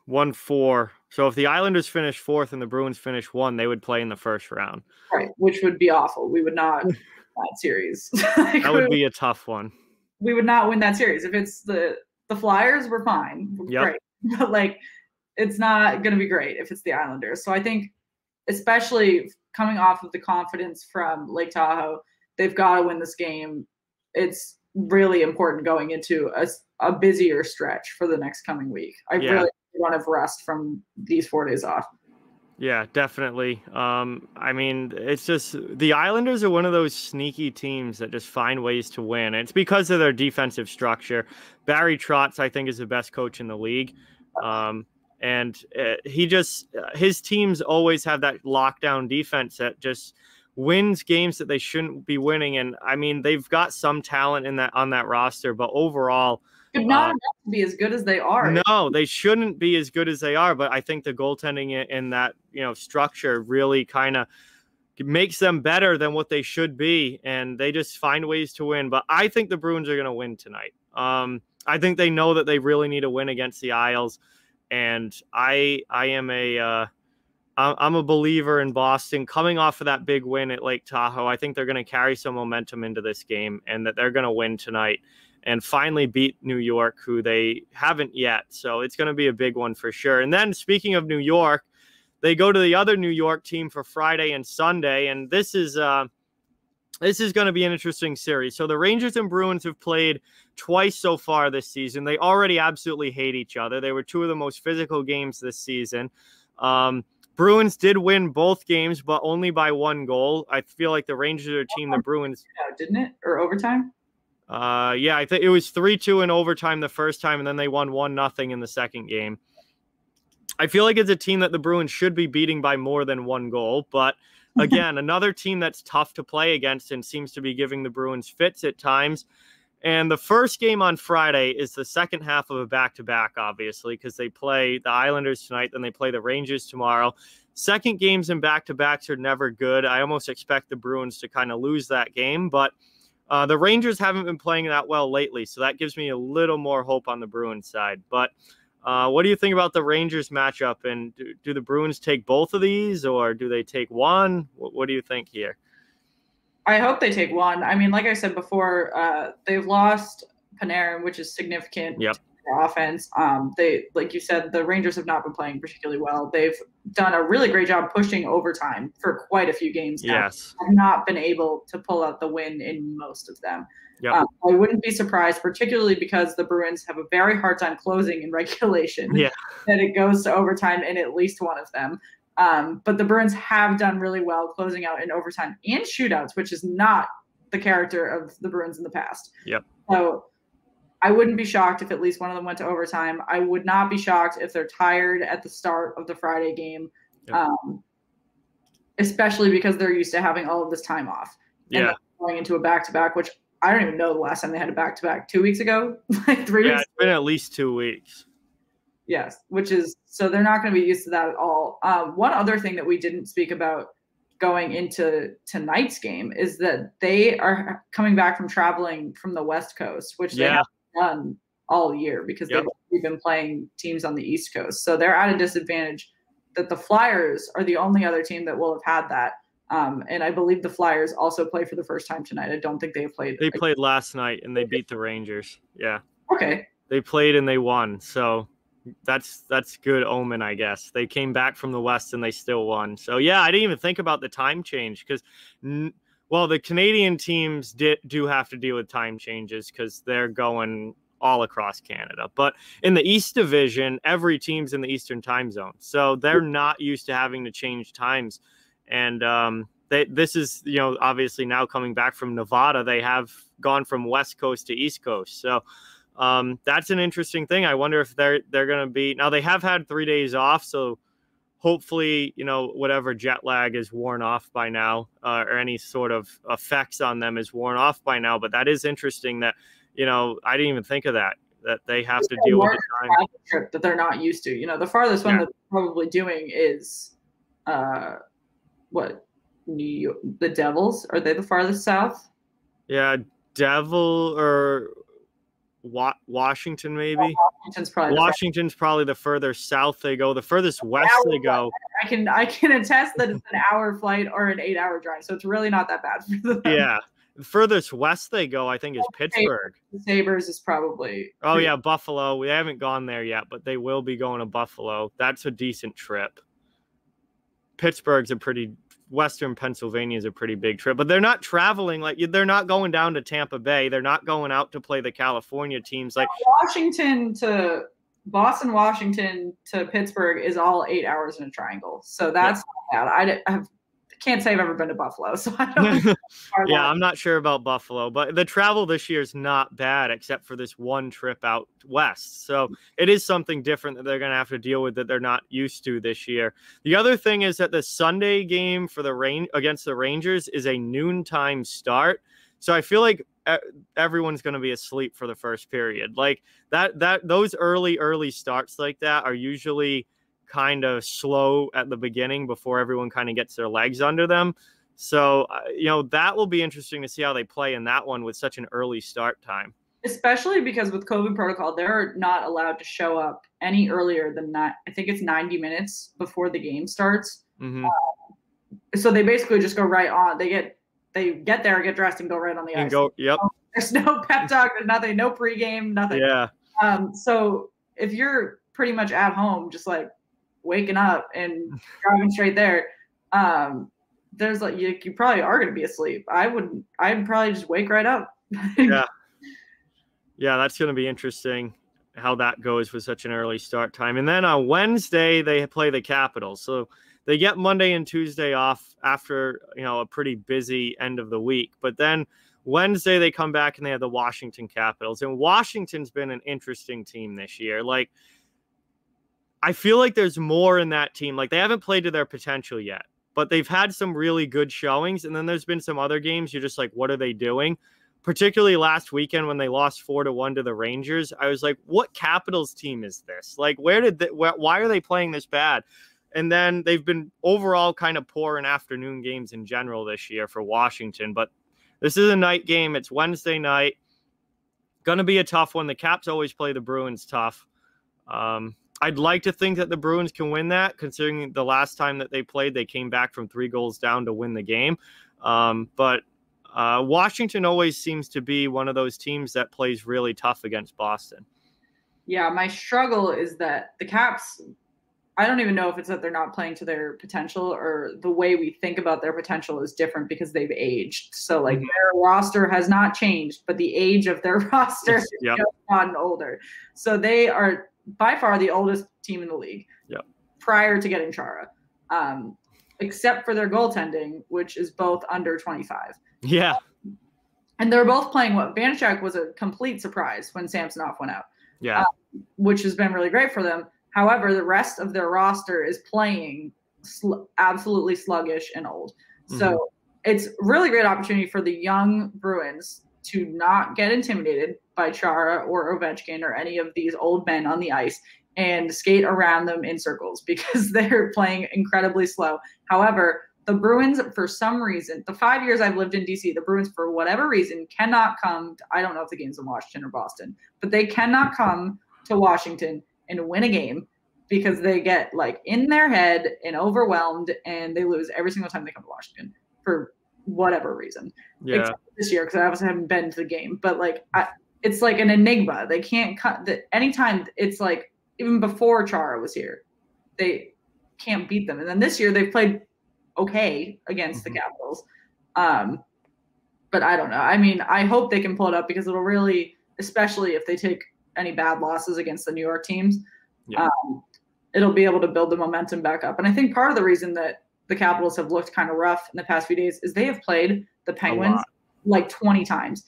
1-4. So if the Islanders finish fourth and the Bruins finish 1, they would play in the first round. Right, which would be awful. We would not win that series. Like, that would be a tough one. We would not win that series. If it's the Flyers, we're fine. Yep. Great. But, like, it's not going to be great if it's the Islanders. So I think, especially coming off of the confidence from Lake Tahoe, they've got to win this game. It's really important going into a busier stretch for the next coming week. I really want to rest from these 4 days off. Yeah, definitely. I mean, it's just the Islanders are one of those sneaky teams that just find ways to win. And it's because of their defensive structure. Barry Trotz, I think, is the best coach in the league. His teams always have that lockdown defense that just wins games that they shouldn't be winning. And I mean, they've got some talent on that roster, but overall, they're not enough to be as good as they are. No, they shouldn't be as good as they are. But I think the goaltending in that, you know, structure really kind of makes them better than what they should be. And they just find ways to win. But I think the Bruins are going to win tonight. I think they know that they really need a win against the Isles. And I'm a believer in Boston coming off of that big win at Lake Tahoe. I think they're going to carry some momentum into this game and that they're going to win tonight and finally beat New York, who they haven't yet. So it's going to be a big one for sure. And then speaking of New York, they go to the other New York team for Friday and Sunday. And this is going to be an interesting series. So the Rangers and Bruins have played twice so far this season. They already absolutely hate each other. They were two of the most physical games this season. Bruins did win both games, but only by 1 goal. I feel like the Rangers are a team the Bruins... Didn't it? Or overtime? Yeah, I think it was 3-2 in overtime the first time, and then they won 1-0 in the second game. I feel like it's a team that the Bruins should be beating by more than 1 goal, but... Again, another team that's tough to play against and seems to be giving the Bruins fits at times. And the first game on Friday is the second half of a back-to-back, obviously, because they play the Islanders tonight, then they play the Rangers tomorrow. Second games and back-to-backs are never good. I almost expect the Bruins to kind of lose that game, but the Rangers haven't been playing that well lately, so that gives me a little more hope on the Bruins side. But what do you think about the Rangers matchup? And do the Bruins take both of these or do they take one? What do you think here? I hope they take one. I mean, like I said before, they've lost Panarin, which is significant to their offense. They, like you said, the Rangers have not been playing particularly well. They've done a really great job pushing overtime for quite a few games now. Yes. Have not been able to pull out the win in most of them. Yep. I wouldn't be surprised, particularly because the Bruins have a very hard time closing in regulation, that it goes to overtime in at least one of them. But the Bruins have done really well closing out in overtime and shootouts, which is not the character of the Bruins in the past. Yep. So I wouldn't be shocked if at least one of them went to overtime. I would not be shocked if they're tired at the start of the Friday game, especially because they're used to having all of this time off. And going into a back-to-back, which – I don't even know the last time they had a back-to-back. 2 weeks ago? Like 3 weeks? Yeah, it's been at least 2 weeks. Yes, which is – so they're not going to be used to that at all. One other thing that we didn't speak about going into tonight's game is that they are coming back from traveling from the West Coast, which they haven't done all year because they've been playing teams on the East Coast. So they're at a disadvantage that the Flyers are the only other team that will have had that. And I believe the Flyers also play for the first time tonight. I don't think they have played. They played last night and they beat the Rangers. Yeah. Okay. They played and they won. So that's good omen, I guess. They came back from the West and they still won. So, yeah, I didn't even think about the time change because, well, the Canadian teams do have to deal with time changes because they're going all across Canada. But in the East Division, every team's in the Eastern time zone. So they're not used to having to change times. And this is, you know, obviously now coming back from Nevada, they have gone from West Coast to East Coast. So that's an interesting thing. I wonder if they're going to be, now they have had 3 days off. So hopefully, you know, whatever jet lag is worn off by now, or any sort of effects on them is worn off by now. But that is interesting that, you know, I didn't even think of that, that they have to deal with the time trip that they're not used to. You know, the farthest one that they're probably doing is, what, New York, the Devils? Are they the farthest south? Yeah, Devil or Washington, maybe. Yeah, Washington's probably the further south they go. The furthest west they go. I can attest that it's an hour flight or an 8 hour drive, so it's really not that bad for them. Yeah, the furthest west they go, I think, is Pittsburgh. The Sabres is probably. Oh yeah, Buffalo. We haven't gone there yet, but they will be going to Buffalo. That's a decent trip. Pittsburgh's a pretty. Western Pennsylvania is a pretty big trip, but they're not traveling. Like, they're not going down to Tampa Bay. They're not going out to play the California teams. Like, Washington to Boston, Washington to Pittsburgh is all 8 hours in a triangle. So that's not bad. I can't say I've ever been to Buffalo. So I don't know. Yeah, I'm not sure about Buffalo, but the travel this year is not bad, except for this one trip out west. So it is something different that they're going to have to deal with that they're not used to this year. The other thing is that the Sunday game for the against the Rangers is a noontime start. So I feel like everyone's going to be asleep for the first period. Like that those early starts like that are usually kind of slow at the beginning before everyone kind of gets their legs under them. So, you know, that will be interesting to see how they play in that one with such an early start time. Especially because with COVID protocol, they're not allowed to show up any earlier than that. I think it's 90 minutes before the game starts. Mm-hmm. So they basically just go right on. They get there, get dressed, and go right on the ice. So there's no pep talk, there's nothing, no pregame, nothing. Yeah. So if you're pretty much at home, just like, waking up and driving straight there, there's like you probably are going to be asleep. I'd probably just wake right up. yeah, that's going to be interesting how that goes with such an early start time. And then on Wednesday they play the Capitals, so they get Monday and Tuesday off after, you know, a pretty busy end of the week. But then Wednesday they come back and they have the Washington Capitals, and Washington's been an interesting team this year. Like, I feel like there's more in that team. Like, they haven't played to their potential yet, but they've had some really good showings. And then there's been some other games you're just like, what are they doing? Particularly last weekend when they lost 4-1 to the Rangers. I was like, what Capitals team is this? Like, why are they playing this bad? And then they've been overall kind of poor in afternoon games in general this year for Washington. But this is a night game. It's Wednesday night. Going to be a tough one. The Caps always play the Bruins tough. I'd like to think that the Bruins can win that, considering the last time that they played, they came back from 3 goals down to win the game. But Washington always seems to be one of those teams that plays really tough against Boston. Yeah, my struggle is that the Caps, I don't even know if it's that they're not playing to their potential, or the way we think about their potential is different because they've aged. So, like, their roster has not changed, but the age of their roster has gotten older. So they are by far the oldest team in the league prior to getting Chara, except for their goaltending, which is both under 25. Yeah. And they're both playing what Vanecek was a complete surprise when Samsonov went out, which has been really great for them. However, the rest of their roster is playing absolutely sluggish and old. So it's really great opportunity for the young Bruins to not get intimidated by Chara or Ovechkin or any of these old men on the ice and skate around them in circles, because they're playing incredibly slow. However, the Bruins, for some reason, the 5 years I've lived in DC, the Bruins, for whatever reason, cannot come to, I don't know if the game's in Washington or Boston, but they cannot come to Washington and win a game, because they get like in their head and overwhelmed, and they lose every single time they come to Washington for whatever reason. Except this year, because I obviously haven't been to the game, but like it's like an enigma. They can't cut that anytime. It's like even before Chara was here, they can't beat them. And then this year they've played okay against the Capitals. But I don't know. I mean, I hope they can pull it up, because it'll really, especially if they take any bad losses against the New York teams, it'll be able to build the momentum back up. And I think part of the reason that the Capitals have looked kind of rough in the past few days is they have played the Penguins like 20 times.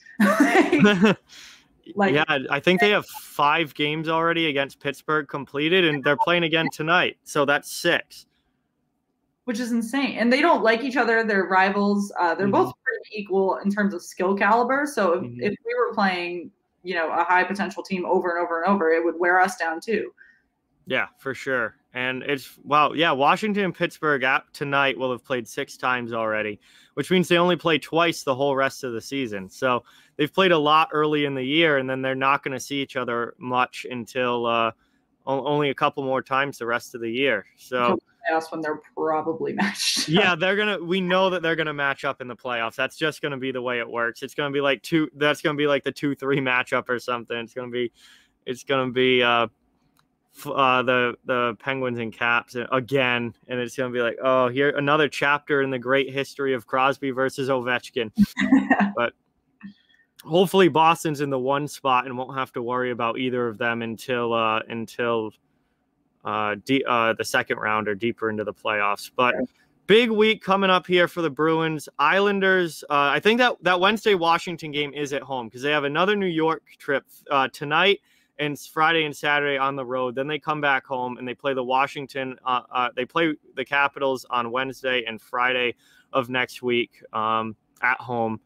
Like, yeah, I think they have 5 games already against Pittsburgh completed, and they're playing again tonight. So that's 6. Which is insane. And they don't like each other. They're rivals. They're both pretty equal in terms of skill caliber. So if we were playing, you know, a high potential team over and over and over, it would wear us down too. Yeah, for sure. And it's, wow, yeah, Washington and Pittsburgh tonight will have played 6 times already, which means they only play twice the whole rest of the season. So they've played a lot early in the year, and then they're not going to see each other much until only a couple more times the rest of the year. So playoffs when they're probably matched up. Yeah, they're going to, we know that they're going to match up in the playoffs. That's just going to be the way it works. It's going to be like that's going to be like the 2-3 matchup or something. It's going to be the Penguins and Caps again, and it's going to be like, oh, here another chapter in the great history of Crosby versus Ovechkin. But hopefully Boston's in the 1 spot and won't have to worry about either of them until the second round or deeper into the playoffs. But big week coming up here for the Bruins. Islanders, I think that Wednesday Washington game is at home because they have another New York trip tonight, and Friday and Saturday on the road. Then they come back home and they play the Washington. They play the Capitals on Wednesday and Friday of next week at home.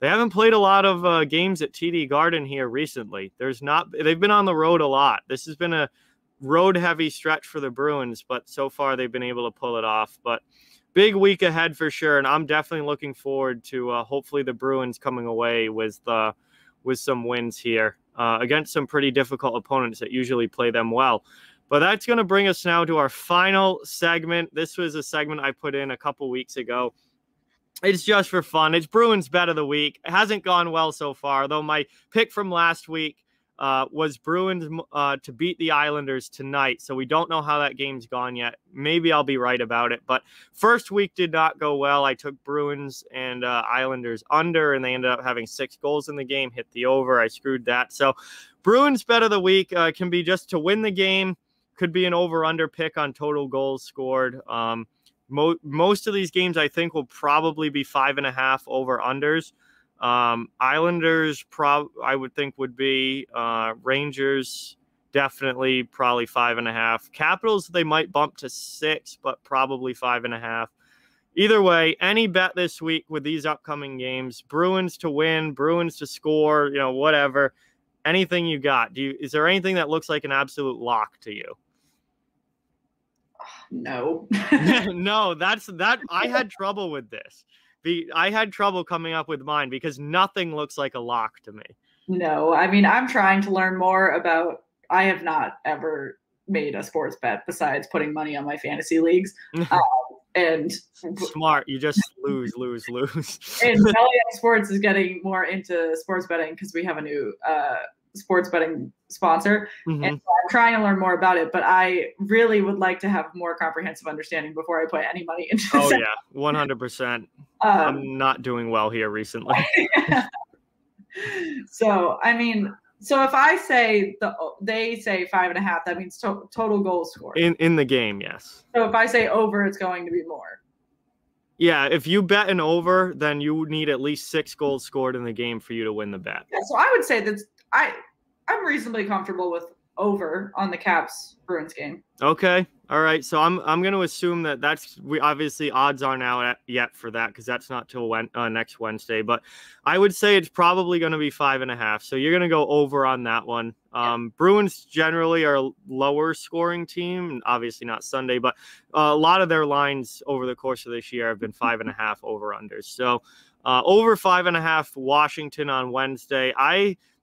They haven't played a lot of games at TD Garden here recently. They've been on the road a lot. This has been a road heavy stretch for the Bruins, but so far they've been able to pull it off. But big week ahead for sure. And I'm definitely looking forward to hopefully the Bruins coming away with some wins here. Against some pretty difficult opponents that usually play them well. But that's going to bring us now to our final segment. This was a segment I put in a couple weeks ago. It's just for fun. It's Bruins Bet of the Week. It hasn't gone well so far, though my pick from last week was Bruins to beat the Islanders tonight. So we don't know how that game's gone yet. Maybe I'll be right about it. But first week did not go well. I took Bruins and Islanders under, and they ended up having 6 goals in the game, hit the over. I screwed that. So Bruins bet of the week can be just to win the game, could be an over-under pick on total goals scored. Most of these games I think will probably be 5.5 over-unders. Islanders I would think would be Rangers definitely probably 5.5. Capitals they might bump to 6, but probably 5.5. Either way, any bet this week with these upcoming games, Bruins to win, Bruins to score, you know, whatever, anything you got. Is there anything that looks like an absolute lock to you? No. No, that I had trouble with this. I had trouble coming up with mine because nothing looks like a lock to me. No, I mean, I'm trying to learn more about, I have not ever made a sports bet besides putting money on my fantasy leagues. And smart, you just lose. And LAX Sports is getting more into sports betting because we have a new sports betting sponsor. And so I'm trying to learn more about it, but I really would like to have more comprehensive understanding before I put any money into it. Yeah, 100%. I'm not doing well here recently. Yeah. So, I mean, so if I say they say 5.5, that means total goals scored. In the game, yes. So if I say over, it's going to be more. Yeah, if you bet an over, then you need at least 6 goals scored in the game for you to win the bet. Yeah, so I would say that's I'm reasonably comfortable with over on the Caps Bruins game. Okay. All right. So I'm going to assume that's we obviously odds are now yet for that because that's not till next Wednesday. But I would say it's probably going to be 5.5. So you're going to go over on that one. Bruins generally are a lower scoring team. Obviously not Sunday, but a lot of their lines over the course of this year have been 5.5 over unders. So over 5.5 Washington on Wednesday.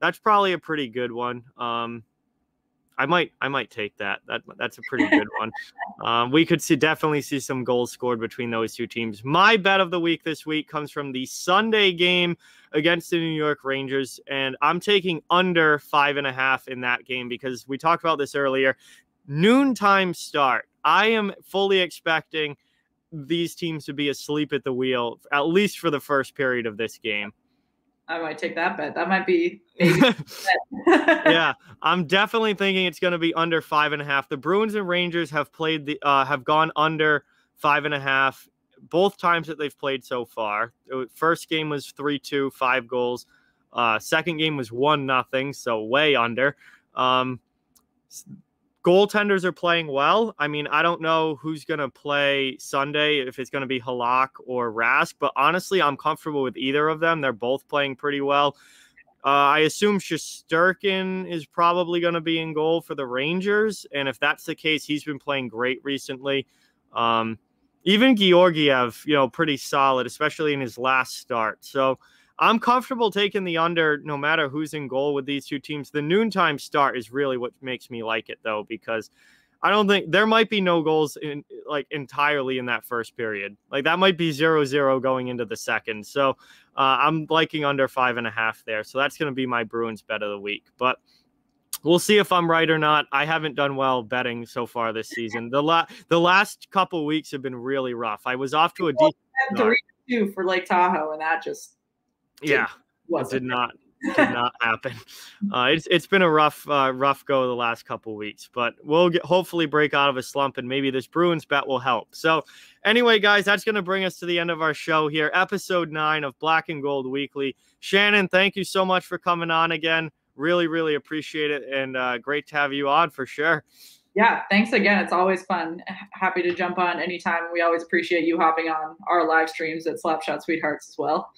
That's probably a pretty good one. I might take that. That's a pretty good one. We could definitely see some goals scored between those two teams. My bet of the week this week comes from the Sunday game against the New York Rangers, and I'm taking under 5.5 in that game because we talked about this earlier. Noontime start. I am fully expecting these teams to be asleep at the wheel, at least for the first period of this game. I might take that bet. That might be. Yeah, I'm definitely thinking it's going to be under 5.5. The Bruins and Rangers have gone under 5.5 both times that they've played so far. First game was 3-2, 5 goals. Second game was 1-0, so way under. Goaltenders are playing well. I mean, I don't know who's going to play Sunday, if it's going to be Halak or Rask, but honestly, I'm comfortable with either of them. They're both playing pretty well. I assume Shesterkin is probably going to be in goal for the Rangers, and if that's the case, he's been playing great recently. Even Georgiev, you know, pretty solid, especially in his last start. So I'm comfortable taking the under no matter who's in goal with these two teams. The noontime start is really what makes me like it, though, because I don't think there might be no goals in like entirely in that first period. Like that might be 0-0 going into the second. So I'm liking under 5.5 there. So that's going to be my Bruins bet of the week, but we'll see if I'm right or not. I haven't done well betting so far this season. The last couple weeks have been really rough. I was off to a decent start. 3-2 for Lake Tahoe, and that just did not happen. It's been a rough go the last couple weeks, but we'll hopefully break out of a slump, and maybe this Bruins bet will help. So anyway, guys, that's going to bring us to the end of our show here, episode 9 of Black and Gold Weekly. Shannon, thank you so much for coming on again. Really, really appreciate it, and great to have you on for sure. Yeah, thanks again. It's always fun. Happy to jump on anytime. We always appreciate you hopping on our live streams at Slapshot Sweethearts as well.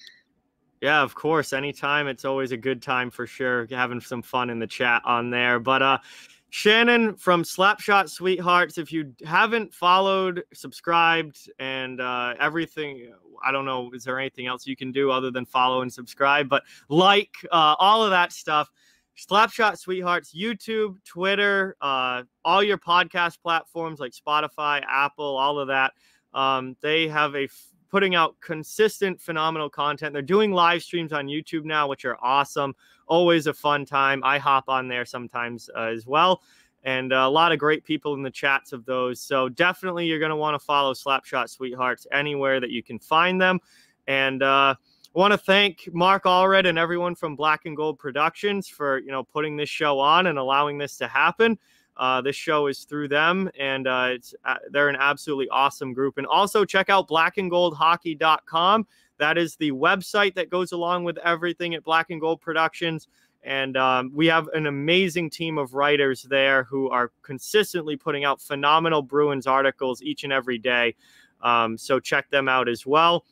Yeah, of course. Anytime. It's always a good time for sure. Having some fun in the chat on there. But Shannon from Slapshot Sweethearts, if you haven't followed, subscribed, and everything, I don't know, is there anything else you can do other than follow and subscribe? But like all of that stuff. Slapshot Sweethearts, YouTube, Twitter, all your podcast platforms like Spotify, Apple, all of that. They have putting out consistent, phenomenal content. They're doing live streams on YouTube now, which are awesome. Always a fun time. I hop on there sometimes as well. And a lot of great people in the chats of those. So definitely you're going to want to follow Slapshot Sweethearts anywhere that you can find them. And I want to thank Mark Allred and everyone from Black and Gold Productions for, you know, putting this show on and allowing this to happen. This show is through them, and they're an absolutely awesome group. And also check out blackandgoldhockey.com. That is the website that goes along with everything at Black and Gold Productions. And we have an amazing team of writers there who are consistently putting out phenomenal Bruins articles each and every day. So check them out as well.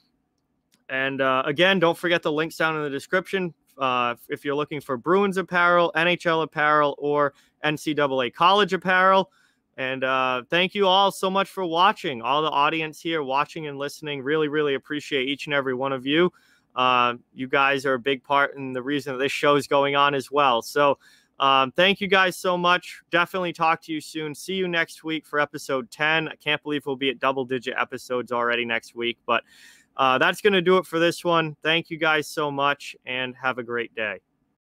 And again, don't forget the links down in the description. If you're looking for Bruins apparel, NHL apparel, or NCAA college apparel. And thank you all so much for watching. All the audience here watching and listening, really, really appreciate each and every one of you. You guys are a big part in the reason that this show is going on as well. So thank you guys so much. Definitely talk to you soon. See you next week for episode 10. I can't believe we'll be at double-digit episodes already next week, but that's going to do it for this one. Thank you guys so much, and have a great day.